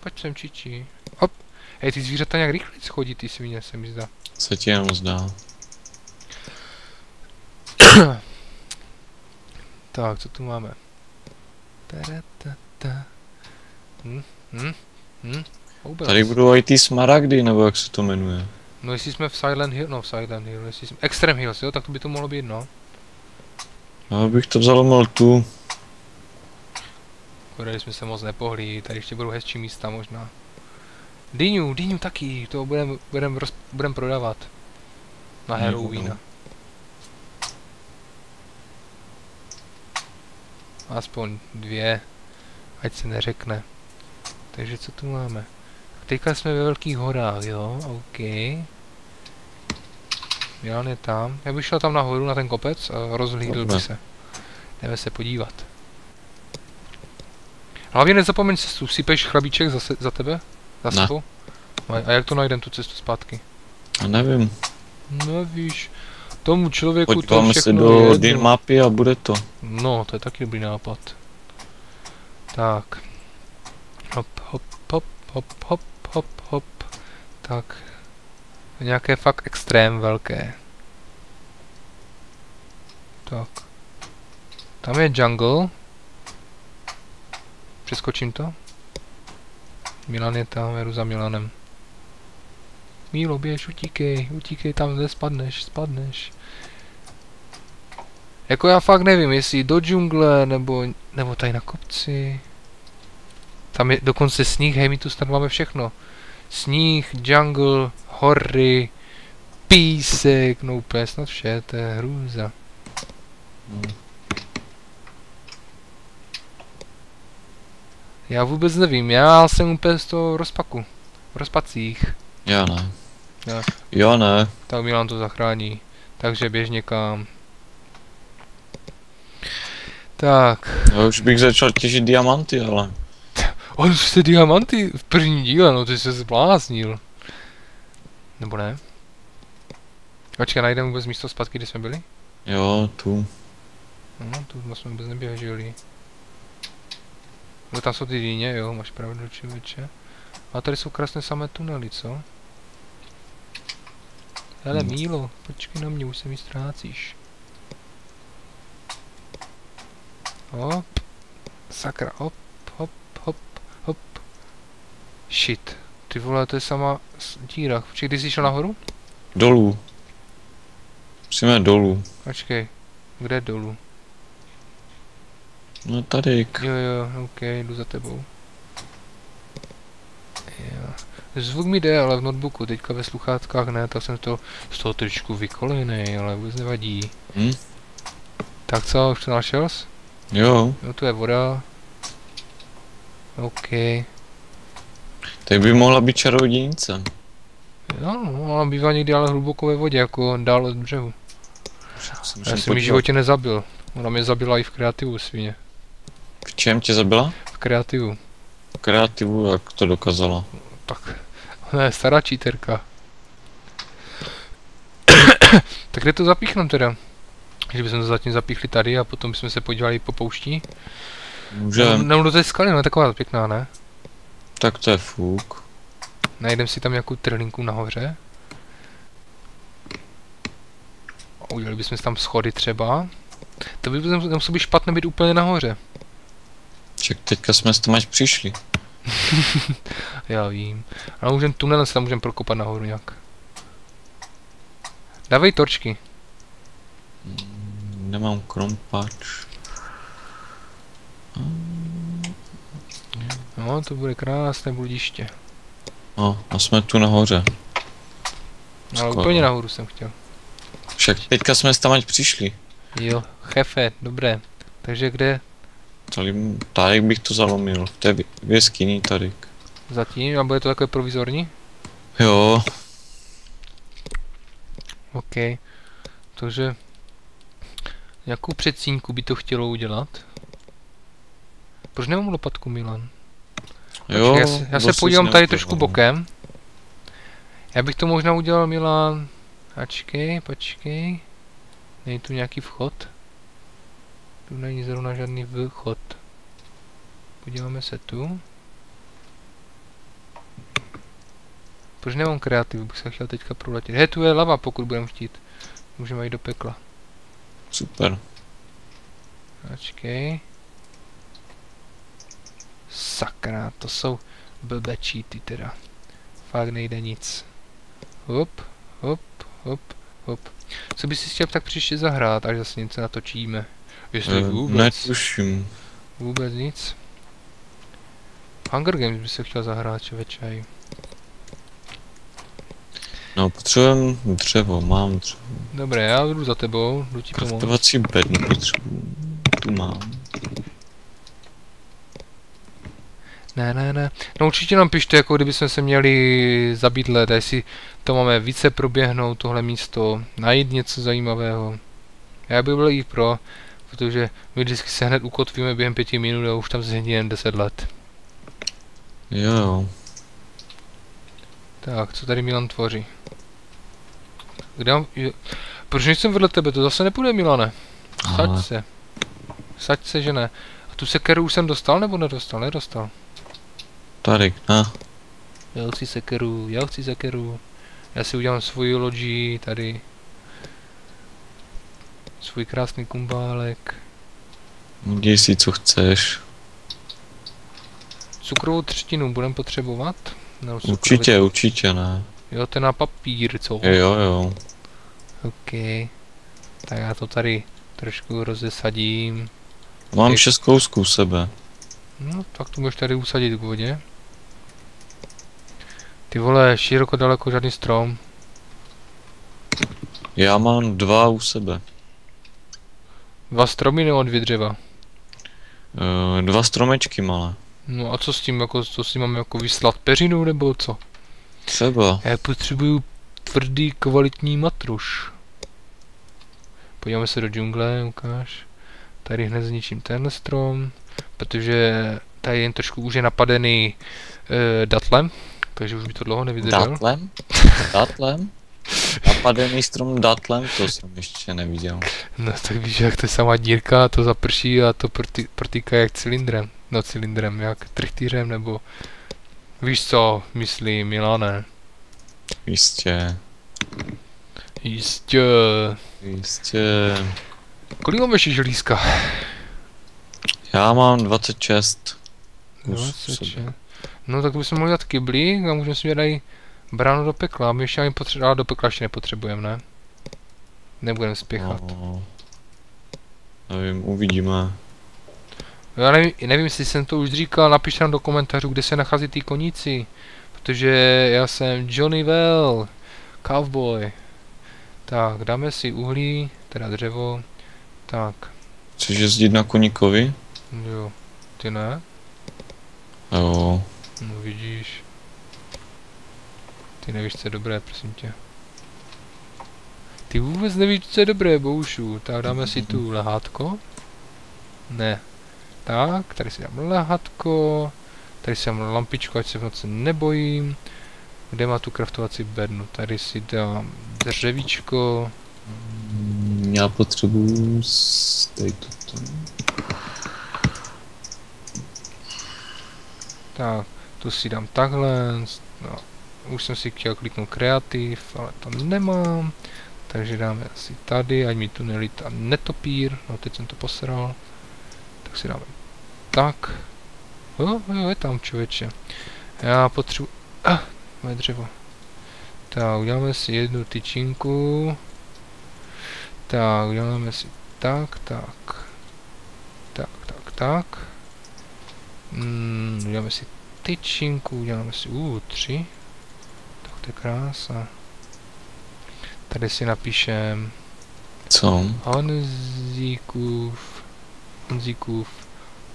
Pojď sem, čičí. Hop. Hej, ty zvířata nějak rychle chodí, ty svině, se mi zdá. Se ti jenom zdá. Tak, co tu máme? Tady budou i ty smaragdy, nebo jak se to jmenuje? No jestli jsme v Silent Hill, jestli jsme Extreme Hills, jo, tak to by to mohlo být, no. Já bych to zalomil tu. Když jsme se moc nepohlí, tady ještě budou hezčí místa možná. Dyňu taky, to budem prodávat. Na Halloween. Aspoň dvě, ať se neřekne. Takže co tu máme? Teďka jsme ve velkých horách, jo, OK. Milan je tam. Já bych šel tam nahoru na ten kopec a rozhlídl by se. Jdeme se podívat. Hlavně nezapomeň cestu, sypeš chlebíček za tebe? Za sebou? A jak to najdem tu cestu zpátky? Já nevím. Nevíš. Tomu člověku to všechno se do jedno. Mapy a bude to. No, to je taky dobrý nápad. Tak. Hop, hop, hop. Hop. Tak. Nějaké fakt extrém velké. Tak. Tam je jungle. Přeskočím to. Milan je tam, jedu za Milanem. Mílo, běž, utíkej, tam zde spadneš. Jako já fakt nevím, jestli do džungle, nebo tady na kopci. Tam je dokonce sníh, hej, my tu snad máme všechno. Sníh, jungle, hory, písek, no úplně snad vše, to je hrůza. Já vůbec nevím, já jsem úplně z toho rozpaku. V rozpacích. Já ne. Já ne. Tak Milan to zachrání, takže běž někam. Tak. Já už bych začal těžit diamanty, ale... On se diamanty v první díle, no ty se zbláznil. Nebo ne? Počkej, najdeme vůbec místo zpátky, kde jsme byli? Jo, tu. No, tu jsme vůbec neběželi. No tam jsou ty dýně, jo, máš pravdu, člověče. A tady jsou krásné samé tunely, co? Hele, Mílo, počkej na mě, už se mi ztrácíš. Hop. Sakra, hop. Shit, ty vole, to je sama díra. Počkej, ty jsi šel nahoru? Dolů. Musíme dolů. Počkej, kde je dolů? No tady. Jo, ok, jdu za tebou. Jo. Zvuk mi jde, ale v notebooku, teďka ve sluchátkách ne, tak jsem to z toho trošku vykolenej, ale vůbec nevadí. Tak co, už to našel jsi? Jo. No to je voda. Ok. Tady by mohla být čarodějnice. No, ona bývá někdy ale hluboko ve vodě, jako dál od břehu. Já jsem ji v životě nezabil. Ona mě zabila i v kreativu, svině. V čem tě zabila? V kreativu. V kreativu, jak to dokázala? Tak, ona je stará číterka. Tak kde to zapíchnem teda? Kdyby jsme to zatím zapíchli tady a potom bychom se podívali po poušti. Můžeme. No, do té skaly, no je taková pěkná, ne? Tak to je fuk. Najdeme si tam nějakou trhlinku nahoře. A udělali bychom si tam schody třeba. To by nemuselo být špatné být úplně nahoře. Však teďka jsme s tím až přišli. Já vím. Ale můžeme tunelem se tam můžeme prokopat nahoru nějak. Dávej torčky. Nemám krompáč. No, to bude krásné bludiště. No, a jsme tu nahoře. Skoro. Ale úplně nahoru jsem chtěl. Však teďka jsme tam až přišli. Jo, chefe, dobré. Takže kde? Tady bych to zalomil, v té jeskyni tady. Zatím, a bude to takové provizorní? Jo. OK. Takže nějakou předsínku by to chtělo udělat. Proč nemám lopatku, Milan? Jo, já se podívám tady trošku bokem. Já bych to možná udělal, Milan. Ačkej, počkej. Není tu nějaký vchod? Tu není zrovna žádný vchod. Podíváme se tu. Proč nemám kreativu, bych se chtěl teďka proletět. Hej, tu je lava, pokud budeme chtít. Můžeme jít do pekla. Super. Ačkej. Sakra, to jsou blbečí ty teda. Fakt nejde nic. Hop, hop, hop, hop. Co bys si chtěl tak příště zahrát, až zase něco natočíme? Jestli vůbec. Netuším. Vůbec nic. Hunger Games bys se chtěl zahrát, čevečaj. No, potřebuji dřevo, mám dřevo. Dobré, já jdu za tebou, jdu ti pomoct. Kraftovací bednu potřebuji, tu mám. Ne. No určitě nám pište, jako kdybychom se měli zabydlet, jestli to máme více proběhnout, tohle místo, najít něco zajímavého. Já bych byl i pro, protože my vždycky se hned ukotvíme během 5 minut a už tam zhnijeme 10 let. Jo. Tak, co tady Milan tvoří? Kde mám... Proč nejsem vedle tebe? To zase nepůjde, Milane. Saď se. Saď se, že ne. A tu sekeru už jsem dostal, nebo nedostal? Nedostal. Tady, na. Já chci sekeru, já chci sekeru. Já si udělám svoji loďi tady. Svůj krásný kumbálek. Udělej si, co chceš. Cukrovou třtinu budeme potřebovat? No, určitě, určitě ne. Jo, to je na papír, co? Jo. OK. Tak já to tady trošku rozesadím. Mám tak... 6 kousků u sebe. No, tak to můžeš tady usadit k vodě. Ty vole, široko daleko žádný strom. Já mám 2 u sebe. 2 stromy nebo 2 dřeva? 2 stromečky malé. No a co s tím, jako, co s tím mám jako vyslat peřinu nebo co? Třeba. Já potřebuju tvrdý kvalitní matruš. Podíváme se do džungle, ukáž. Tady hned zničím tenhle strom, protože tady jen trošku už je napadený datlem, takže už by to dlouho nevydržel. Datlem? Datlem? Napadený strom datlem? To jsem ještě neviděl. No tak víš, jak to je samá dírka, to zaprší a to protýká jak cylindrem. No cylindrem, jak trichtýřem, nebo... Víš co, myslím, Milane? Jistě. Jistě. Jistě. Kolik mám ještě želízka? Já mám 26. 26. No tak bychom mohli dát kyblík a můžeme si mě dají bránu do pekla. My ještě ani potřebujeme, do pekla ještě nepotřebujeme, ne? Nebudeme spěchat. No, nevím, uvidíme. Já nevím, jestli jsem to už říkal, napište nám do komentářů, kde se nachází ty koníci. Protože já jsem Johnny Well, cowboy. Tak, dáme si uhlí, teda dřevo. Tak. Chceš jezdit na koníkovi? Jo. Ty ne? Jo. No vidíš. Ty nevíš, co je dobré, prosím tě. Ty vůbec nevíš, co je dobré, boušu. Tak dáme si tu lehátko. Ne. Tak, tady si dám lehátko. Tady si dám lampičku, ať se v noci nebojím. Kde má tu kraftovací bednu? Tady si dám dřevíčko. Já potřebuju tady toto. Tak, tu si dám takhle. No, už jsem si chtěl kliknout kreativ, ale tam nemám, takže dáme asi tady, ať mi tu nelítá netopír, no teď jsem to posral, tak si dáme tak, jo, je tam člověče, já potřebuji, moje dřevo, tak uděláme si jednu tyčinku, tak uděláme si tak, uděláme si tyčinku, uděláme si 3, tak to je krása. Tady si napíšem co? Honzíkův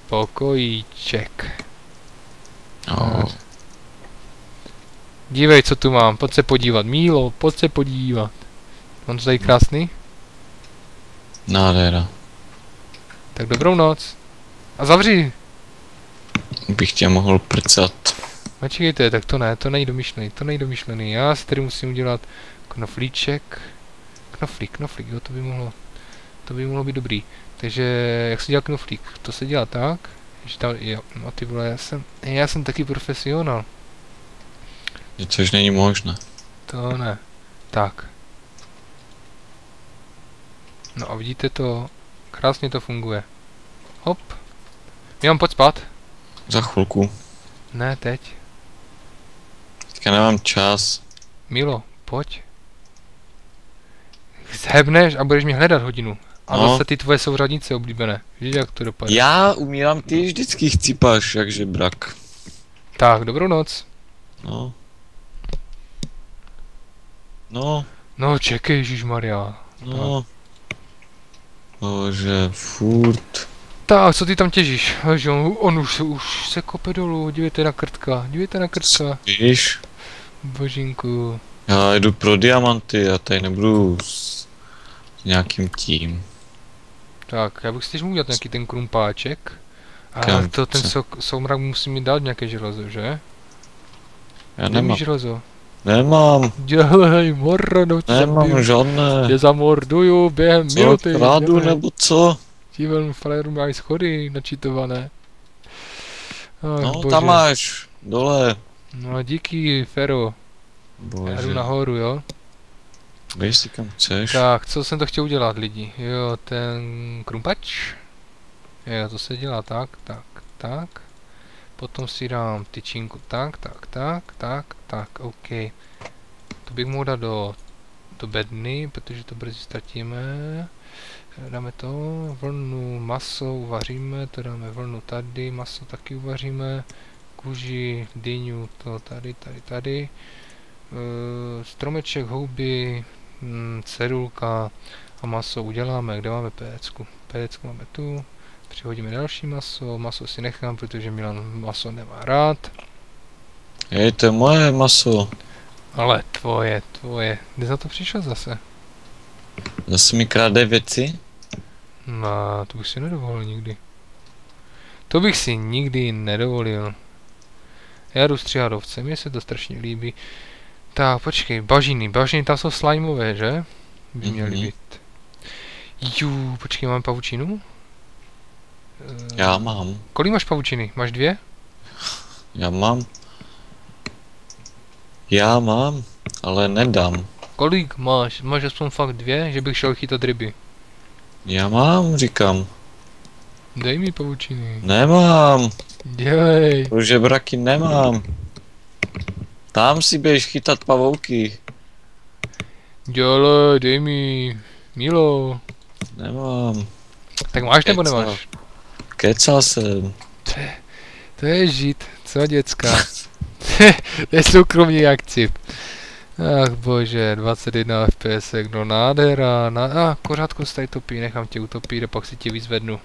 pokojíček. Oh. Dívej, co tu mám, pojď se podívat, Mílo, pojď se podívat. On to tady krásný? Nádhera. Tak dobrou noc. A zavři! Bych tě mohl prcat. Mačkejte, tak to ne, to nejdomyšlený. Já si tady musím udělat knoflíček. Knoflík, jo, to by mohlo být dobrý. Takže, jak se dělá knoflík? To se dělá tak, že tam, jo, no ty vole, já jsem taky profesionál. Což není možné. To ne. Tak. No a vidíte to, krásně to funguje. Hop. Já mám pojď spát. Za chvilku. Ne, teď. Teďka nemám čas. Milo, pojď. Zhebneš a budeš mě hledat hodinu. A no. Zase ty tvoje souřadnice oblíbené. Víš, jak to dopadne? Já umírám, ty vždycky chcípáš, jak žebrak. Tak, dobrou noc. No. No. No, čekej, ježišmarja. No. Bože, furt. Tak, co ty tam těžíš? On už se kope dolů, dívejte na krtka. Víš? Božinku. Já jdu pro diamanty, já tady nebudu s nějakým tím. Tak, já bych si mohl udělat nějaký ten krumpáček. A Kamce. To ten soumrak musí mi dát nějaké železo, že? Já nemám. Železo? Nemám. Dělej, mordo, nemám žádné. Tě zamorduju během minuty. Rádu nebo co? Tímhle frajerům mají schody načitované. Ach, no, bože. Tam máš, dole. No díky, Fero. Bože. Já jdu nahoru, jo? Víš si kam chceš. Tak, co jsem to chtěl udělat, lidi? Jo, ten krumpač. Jo, to se dělá tak. Potom si dám tyčinku tak, OK. To bych mohl dát do bedny, protože to brzy ztratíme. Dáme to, vlnu, maso uvaříme, to dáme vlnu tady, maso taky uvaříme, kůži, dyňu, to tady. Stromeček, houby, cedulka a maso uděláme, kde máme pécku. Pécku máme tu, přihodíme další maso si nechám, protože Milan maso nemá rád. Jej, to je moje maso. Ale tvoje, kde za to přišel zase? Zase mi krade věci? No, to bych si nedovolil nikdy. To bych si nikdy nedovolil. Já jdu stříhat ovce, mně se to strašně líbí. Tak, počkej, bažiny, tam jsou slajmové, že? By měly být. Jú, počkej, mám pavučinu? Já mám. Kolik máš pavučiny? Máš 2? Já mám, ale nedám. Kolik máš? Máš aspoň fakt 2, že bych šel chytat ryby? Já mám, říkám. Dej mi pavučiny. Nemám. Dělej. Pro žebraky nemám. Tam si běž chytat pavouky. Dělej, dej mi. Milo. Nemám. Tak máš nebo nemáš? Kecal jsem. To je žít, co děcka. To je soukromní akci. Ach bože, 21 fps, no nádhera, kořátko se tady topí, nechám tě utopit a pak si tě vyzvednu.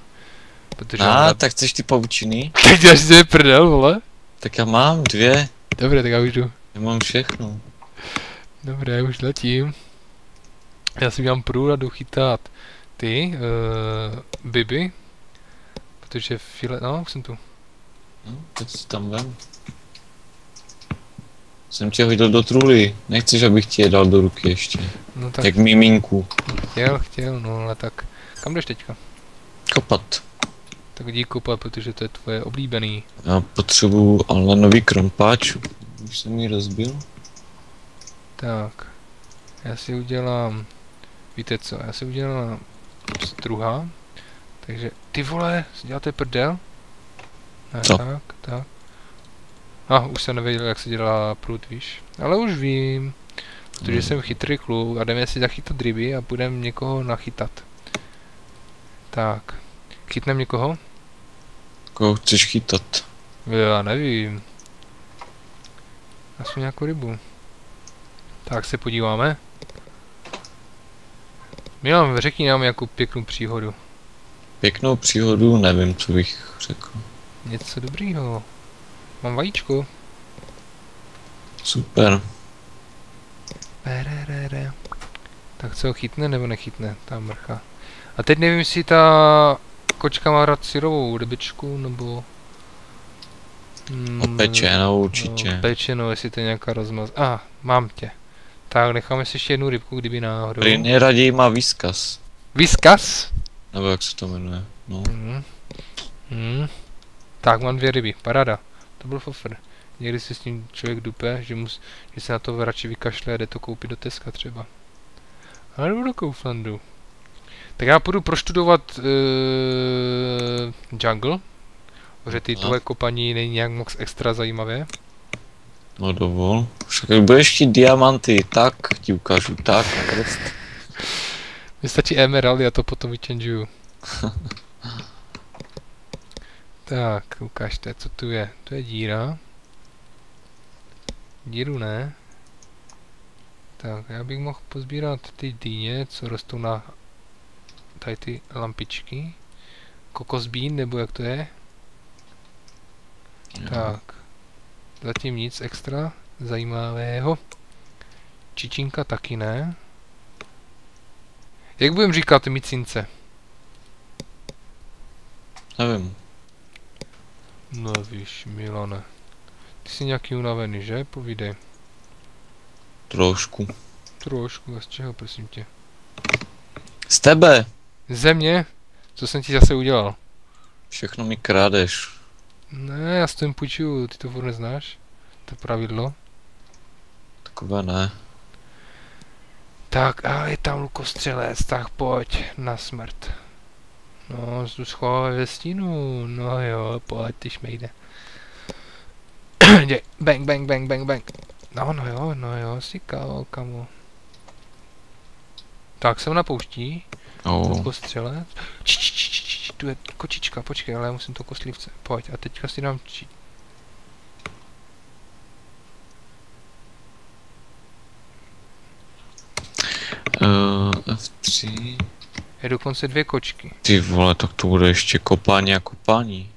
Protože tak chceš ty pavučiny? Tak děláš si mě prdel, vole? Tak já mám 2. Dobré, tak já už jdu. Já mám všechno. Dobré, já už letím. Já si udělám průd a jdu chytat ty, biby. Protože file, no, už jsem tu. No, teď si tam vem. Jsem tě hodil do truly, nechceš, abych ti je dal do ruky ještě. No tak. Jak miminku. Chtěl, no ale tak. Kam jdeš teďka? Kopat. Tak jdi kopat, protože to je tvoje oblíbený. Já potřebuju ale nový krompáč. Už jsem ji rozbil. Tak, já si udělám, víte co, já si udělám struha, takže ty vole, si děláte prdel? Ne, co? Tak, tak. Ah, už jsem nevěděl, jak se dělá prut, víš, ale už vím, protože jsem chytrý kluk a jdeme si zachytat ryby a půjdeme někoho nachytat. Tak, chytneme někoho? Koho chceš chytat? Já nevím. Asi nějakou rybu. Tak se podíváme. Milan, řekni nám jakou pěknou příhodu. Pěknou příhodu? Nevím, co bych řekl. Něco dobrýho. Mám vajíčko. Super. Tak co, chytne nebo nechytne ta mrcha? A teď nevím, jestli ta kočka má rád syrovou rybičku, nebo... opečenou určitě. No, opečenou, jestli to je nějaká rozmaz... A, mám tě. Tak, necháme si ještě jednu rybku, kdyby náhodou... Nejraději má výskaz. Výskaz? Nebo jak se to jmenuje, no. Tak, mám dvě ryby, paráda. To byl fofr. Někdy si s ním člověk dupe, že se na to radši vykašle a jde to koupit do Teska třeba. Ale nebo do Kauflandu. Tak já půjdu proštudovat jungle, protože tohle kopaní není nějak moc extra zajímavé. No dovol. Však když budeš chtít diamanty, tak ti ukážu, tak prostě. Mně stačí emerald, já to potom vyčenžuju. Tak, ukážte, co tu je. To je díra. Díru ne. Tak, já bych mohl pozbírat ty dýně, co rostou na tady ty lampičky. Kokosbín, nebo jak to je? Jo. Tak. Zatím nic extra zajímavého. Čičinka taky ne. Jak budem říkat micince? Nevím. No víš, Milane. Ty jsi nějaký unavený, že? Povídej. Trošku. Trošku, a z čeho, prosím tě? Z tebe! Ze mě? Co jsem ti zase udělal? Všechno mi krádeš. Ne, já s tím půjčuju, ty to furt neznáš? To pravidlo? Takové ne. Tak, a je tam lukostřelec, tak pojď, na smrt. No, jsi tu schovávaj ve stínu, no jo, pojď, ty šmejde. Děj, bang, bang, bang, bang, bang. No, no jo, si kálo, kamo. Tak, jsem na pouští. Lukostřelec. Tu je kočička, počkej, ale já musím to kostlivce. Pojď, a teďka si dám či... F3... Je dokonce dvě kočky. Ty vole, tak to bude ještě kopání a kopání.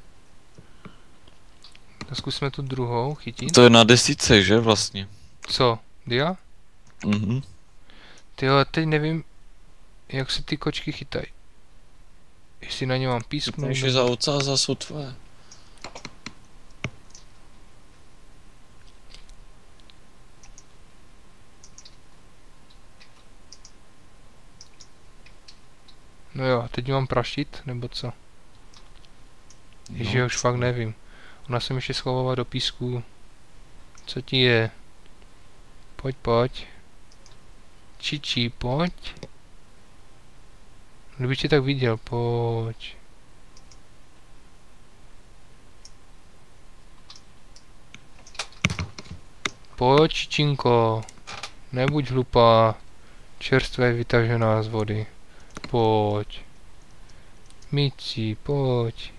Tak zkusme tu druhou chytit. To je na 10, že vlastně? Co? Dia? Mhm. Tyhle, teď nevím, jak se ty kočky chytají. Jestli na ně mám písknout... Ještě za oca a za sotvé. No jo, teď mám prašit, nebo co? Ježi, no, už fakt nevím. Ona se mi ještě schovává do písku. Co ti je? Pojď, pojď. Čičí, pojď. Kdybych tě tak viděl, pojď. Pojď, čičinko. Nebuď hlupá. Čerstvě vytažená z vody. Pojď. Mici, pojď.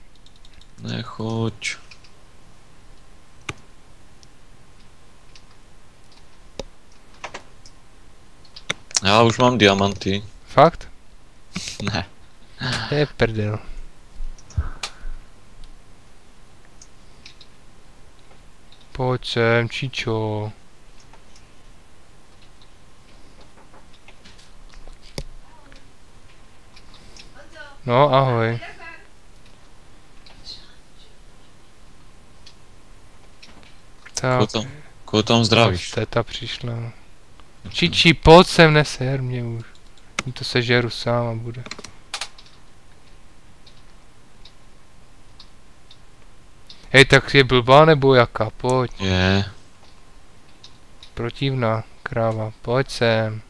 Nechoď. Já už mám diamanty. Fakt? Ne. To je prdel. Pojď sem, čičo. No, ahoj. Koho tam zdravíš? Teta přišla. Čiči, pojď sem, neser mě už. Mě to sežeru sám a bude. Hej, tak je blbá nebo jaká? Pojď. Je. Protivná. Kráva, pojď sem.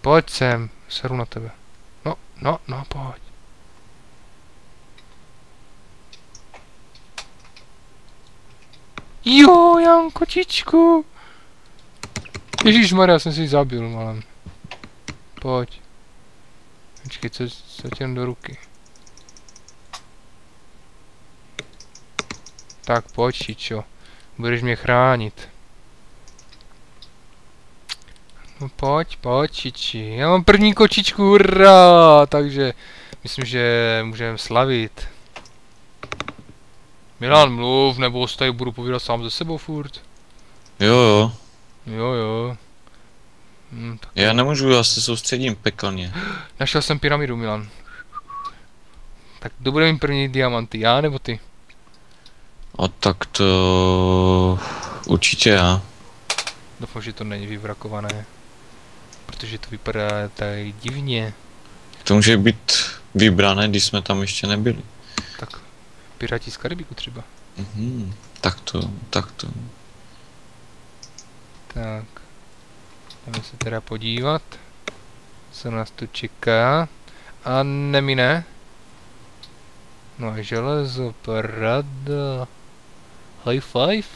Pojď sem, seru na tebe. No, no, no, pojď. Jo, já mám kočičku. Ježišmarja, jsem si ji zabil malem. Pojď. Počkej, co tě do ruky. Tak pojď, Čičo. Budeš mě chránit. No pojď, pojď, Čiči. Já mám první kočičku, hurá! Takže myslím, že můžeme slavit. Milan, mluv, nebo si tady budu povídat sám ze sebou furt. Jo, jo. Jo, jo. Hm, tak já nemůžu, já se soustředím pekelně. Našel jsem pyramidu, Milan. Tak kdo bude mít první diamanty, já nebo ty? A tak to... určitě já. Doufám, že to není vybrakované. Protože to vypadá tak divně. To může být vybrané, když jsme tam ještě nebyli. Tak piráti z Karibiku třeba. Mhm, tak to, tak to. Tak, jdeme se teda podívat, co nás tu čeká. A nemine. No a železo, parada. High five.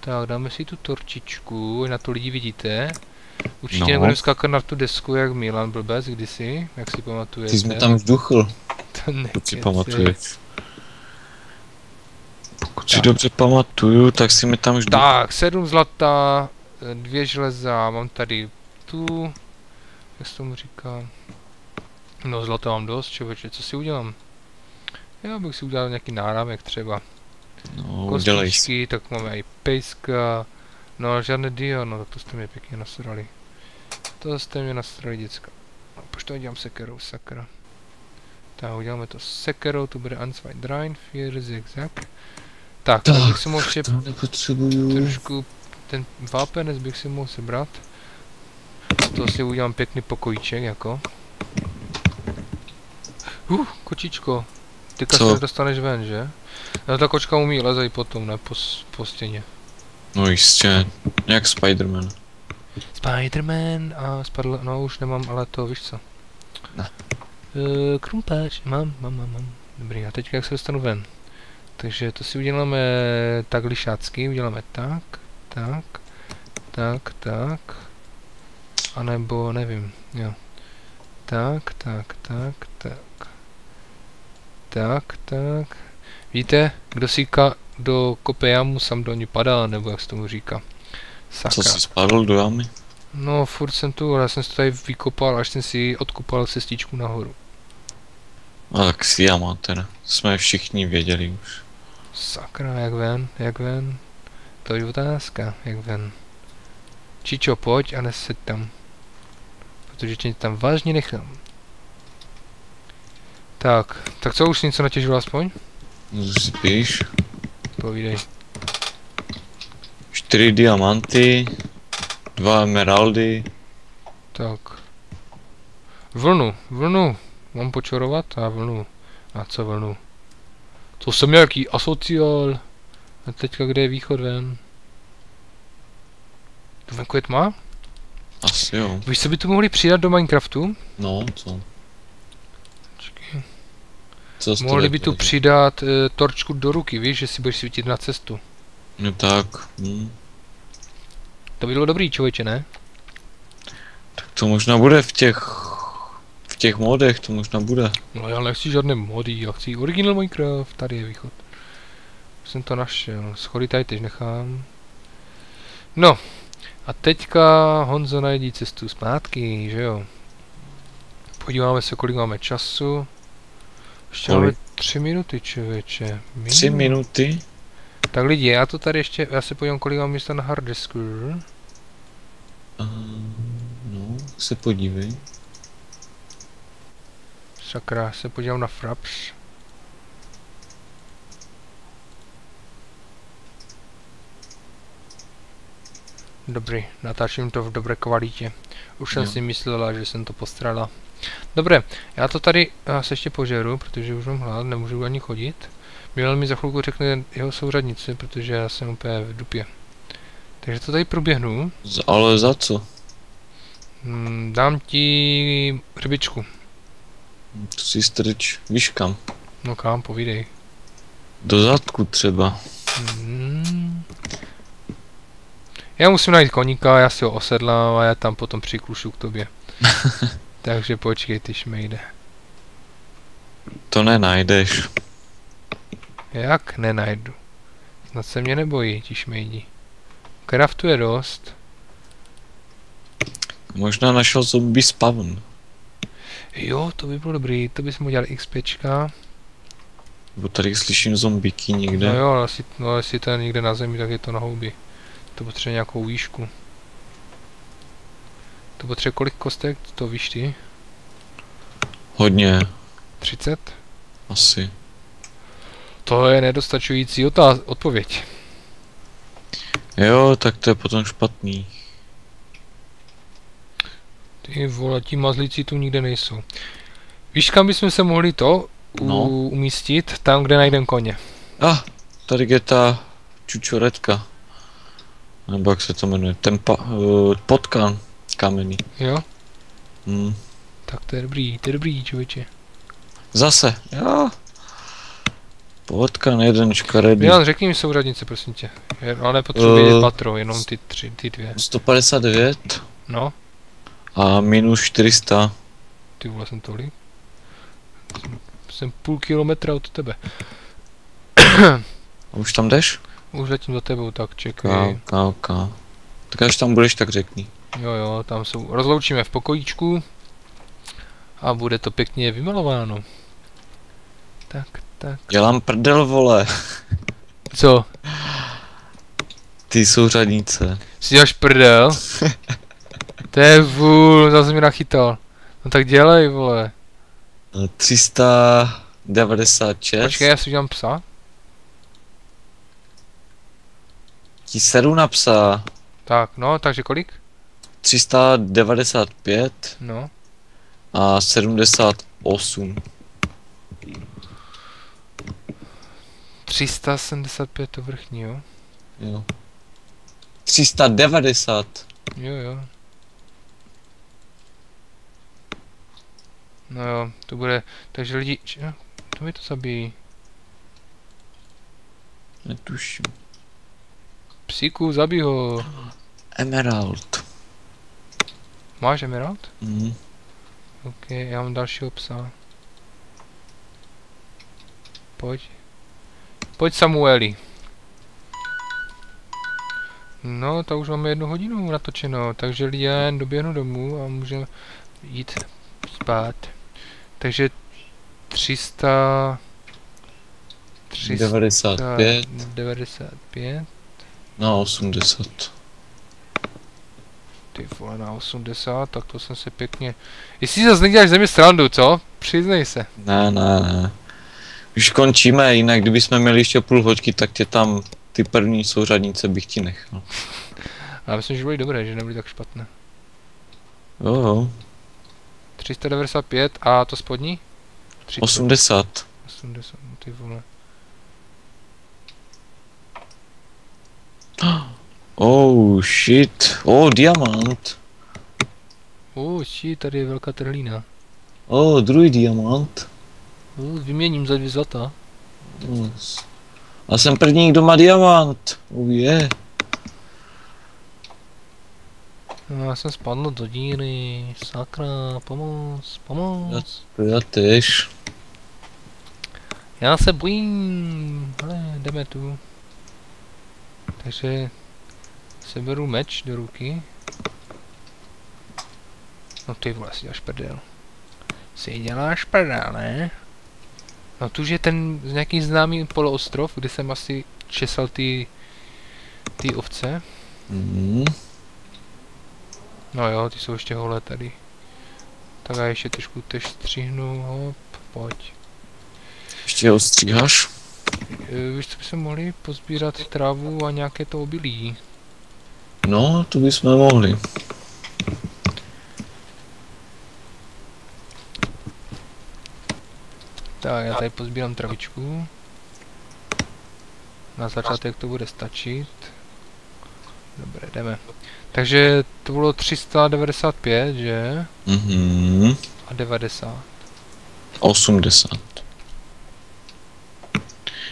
Tak, dáme si tu torčičku, na to lidi vidíte. Určitě no. Nebudeme skákat na tu desku, jak Milan blbec kdysi, jak si pamatujete. Ty jsi mi tam vzduchl, pokud si pamatuješ. Pokud si dobře pamatuju, tak si mi tam vzduchl. Tak, 7 zlata, 2 železa, mám tady tu, jak se tomu říká. No zlata mám dost, čověče, co si udělám? Já bych si udělal nějaký náramek třeba. No, kostičky, tak máme i pejska, no žádné dio, no tak to jste mě pěkně nasrali. To jste mě nasrali, děcka. No, proč to udělám sekerou, sakra. Tak, uděláme to sekerou, to bude 1, 2, 3, 4, zigzag. Tak, bych si mohl ještě trošku ten vápenec bych si mohl sebrat. Z toho si udělám pěkný pokojíček, jako. Kočičko. Ty se dostaneš ven, že? No ta kočka umí lezej potom, ne? Po stěně. No jistě, jak Spiderman. Spiderman a spadl, no už nemám, ale to víš co. Ne. Krumpáč, mám. Dobrý, a teď jak se dostanu ven? Takže to si uděláme tak lišácky, uděláme tak. A nebo nevím, jo. Tak. Víte, kdo síká do kope jámu, sám do ní padá, nebo jak se tomu říká. Sakra. Co jsi spadl do jámy? No, furt jsem tu, ale jsem se tady vykopal, až jsem si odkopal cestičku nahoru. A tak si jáma teda, jsme všichni věděli už. Sakra, jak ven? To je otázka, jak ven. Čičo, pojď a neseď tam. Protože tě tam vážně nechám. Tak co už něco natěžil aspoň? Spíš. Povídej. 4 diamanty, 2 emeraldy. Tak. Vlnu. Mám počorovat a vlnu. A co vlnu? To jsem nějaký asociál. A teďka kde je východ ven? Tu venku je tma? Asi jo. Víš, co by tu mohli přidat do Minecraftu? No, co? Mohli by tu přidat torčku do ruky, víš, že si budeš svítit na cestu. No tak. To by bylo dobrý, člověče, ne? Tak to možná bude v těch modech, to možná bude. No já nechci žádné mody, já chci original Minecraft, tady je východ. Jsem to našel, schody tady teď nechám. No, a teďka Honzo najdí cestu zpátky, že jo? Podíváme se, kolik máme času. Ještě máme 3 minuty, člověče. 3 minuty? Tak lidi, já to tady ještě, já se podívám, kolik mám místa na harddisku. No, se podívej. Sakra, se podívám na Fraps. Dobrý, natáčím to v dobré kvalitě. Už jsem si myslela, že jsem to postrádala. Dobré, já to tady se ještě požeru, protože už mám hlad, nemůžu ani chodit. Milan mi za chvilku řekne jeho souřadnici, protože já jsem úplně v dupě. Takže to tady proběhnu. Ale za co? Dám ti rybičku. To si strč. Víš kam? No kam, povídej. Do zadku třeba. Já musím najít koníka, já si ho osedlám a já tam potom přiklušu k tobě. Takže počkej, tyž mi jde. To nenajdeš. Jak nenajdu? Snad se mě nebojí, ti šmejdí. Craftu je dost. Možná našel zombie spawn. Jo, to by bylo dobrý, to bys mu udělal XPčka. Bo tady slyším zombíky někde. No jo, ale jestli, no, jestli to je někde na zemi, tak je to na houby. To potřebuje nějakou výšku. To potřebuje kolik kostek, to víš ty? Hodně. 30? Asi. To je nedostačující odpověď. Jo, tak to je potom špatný. Ty vole, ti mazlíci tu nikde nejsou. Víš, kam bychom se mohli to umístit? Tam, kde najdem koně. Ah, tady je ta čučoretka. Nebo jak se to jmenuje? Ten potkan kamenný. Jo? Tak to je dobrý, člověče. Zase, jo. Potkan jeden škaredý. Milan, řekni mi souřadnice, prosím tě. Ale nepotřebuji vědět patro, jenom ty tři, ty dvě. 159. No. A minus 400. Ty vole, jsem tolik? Jsem půl kilometra od tebe. A už tam jdeš? Už letím do tebou, tak čekaj. Ká. Tak až tam budeš, tak řekni. Jo, tam jsou. Rozloučíme v pokojíčku. A bude to pěkně vymalováno. Tak. Dělám prdel, vole. Co? Ty souřadnice. Si děláš prdel? To je vůl, zase mě nachytal. No tak dělej, vole. 396. Počkej, já si udělám psa. Ti sedu na psa. Tak, no, takže kolik? 395. No. A 78. 375 to vrchní, jo? Jo. 390. Jo. No jo, to bude, takže lidi, to mi to zabíjí. Netuším. Psíku, zabij ho. Emerald. Máš emerald? Ok, já mám dalšího psa. Pojď. Pojď, Samueli. No, to už máme 1 hodinu natočeno, takže lidi, já jen doběhnu domů a můžeme jít spát. Takže 395. Na 80. Ty vole, na 80, tak to jsem se pěkně... Jestli zase neděláš ze mě srandu, co? Přiznej se. Ne. Už končíme, jinak kdybychom měli ještě půl hoďky, tak tě tam ty první souřadnice bych ti nechal. Já myslím, že byly dobré, že nebyly tak špatné. Jo. 395 a to spodní? 80. 80, ty vole. Oh shit, oh diamant. Oh shit, tady je velká trhlína. Oh, druhý diamant. Vyměním za 2 zlata. A jsem první, kdo má diamant. Oh yeah. No, já jsem spadl do díry, sakra, pomoc. Já tež. Já se bojím, ale jdeme tu. Takže seberu meč do ruky. No ty vole, si děláš prdel. Si děláš prdel, ne? No tuž je ten nějaký známý poloostrov, kde jsem asi česal ty ovce. No jo, ty jsou ještě holé tady. Tak já ještě trošku tež stříhnu, hop, pojď. Ještě ho stříháš? Víš, co bychom mohli pozbírat trávu a nějaké to obilí. No, to bychom mohli. Tak, já tady pozbírám travičku. Na začátek to bude stačit. Dobré, jdeme. Takže to bylo 395, že? Mhm. A 90. 80.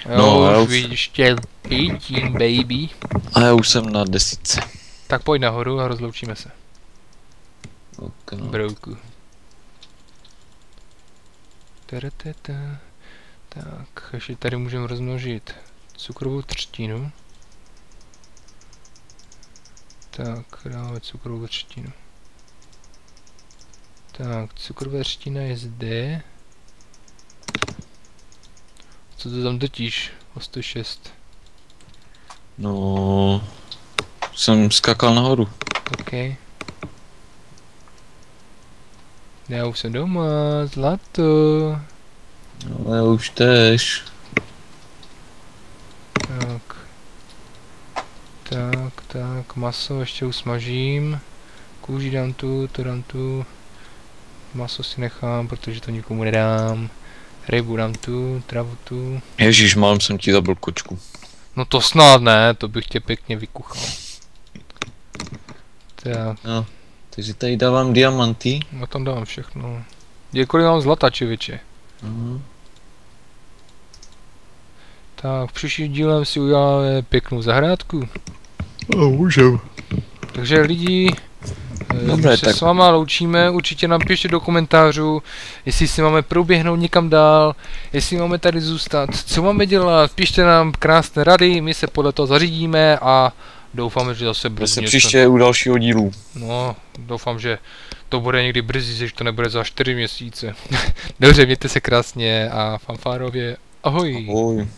Jo, no, já už ještě pítím, baby. A já už jsem na 10. Tak pojď nahoru a rozloučíme se. Okay. Brouku. Tak, ještě tady můžeme rozmnožit cukrovou třtinu. Tak, dáme cukrovou třtinu. Tak, cukrová třtina je zde. Co to tam totiž o 106? No, jsem skákal nahoru. OK. Já už jsem doma, zlato. No, já už tež. Tak. Tak, maso ještě usmažím. Kůži dám tu, to dám tu. Maso si nechám, protože to nikomu nedám. Rybu dám tu, travu tu. Ježíš, mám jsem ti zabil kočku. No to snad ne, to bych tě pěkně vykuchal. Tak. No, takže tady dávám diamanty. No tam dávám všechno. Děkuji vám zlata, čověče. Tak, v příštím dílem si uděláme pěknou zahrádku. No, můžem. Takže lidi, my se s váma loučíme, určitě nám pište do komentářů, jestli si máme proběhnout někam dál, jestli máme tady zůstat, co máme dělat, pište nám krásné rady, my se podle toho zařídíme a doufáme, že zase bude příště u dalšího dílu. No, doufám, že to bude někdy brzy, že to nebude za 4 měsíce. Dobře, mějte se krásně a fanfárově, ahoj. Ahoj.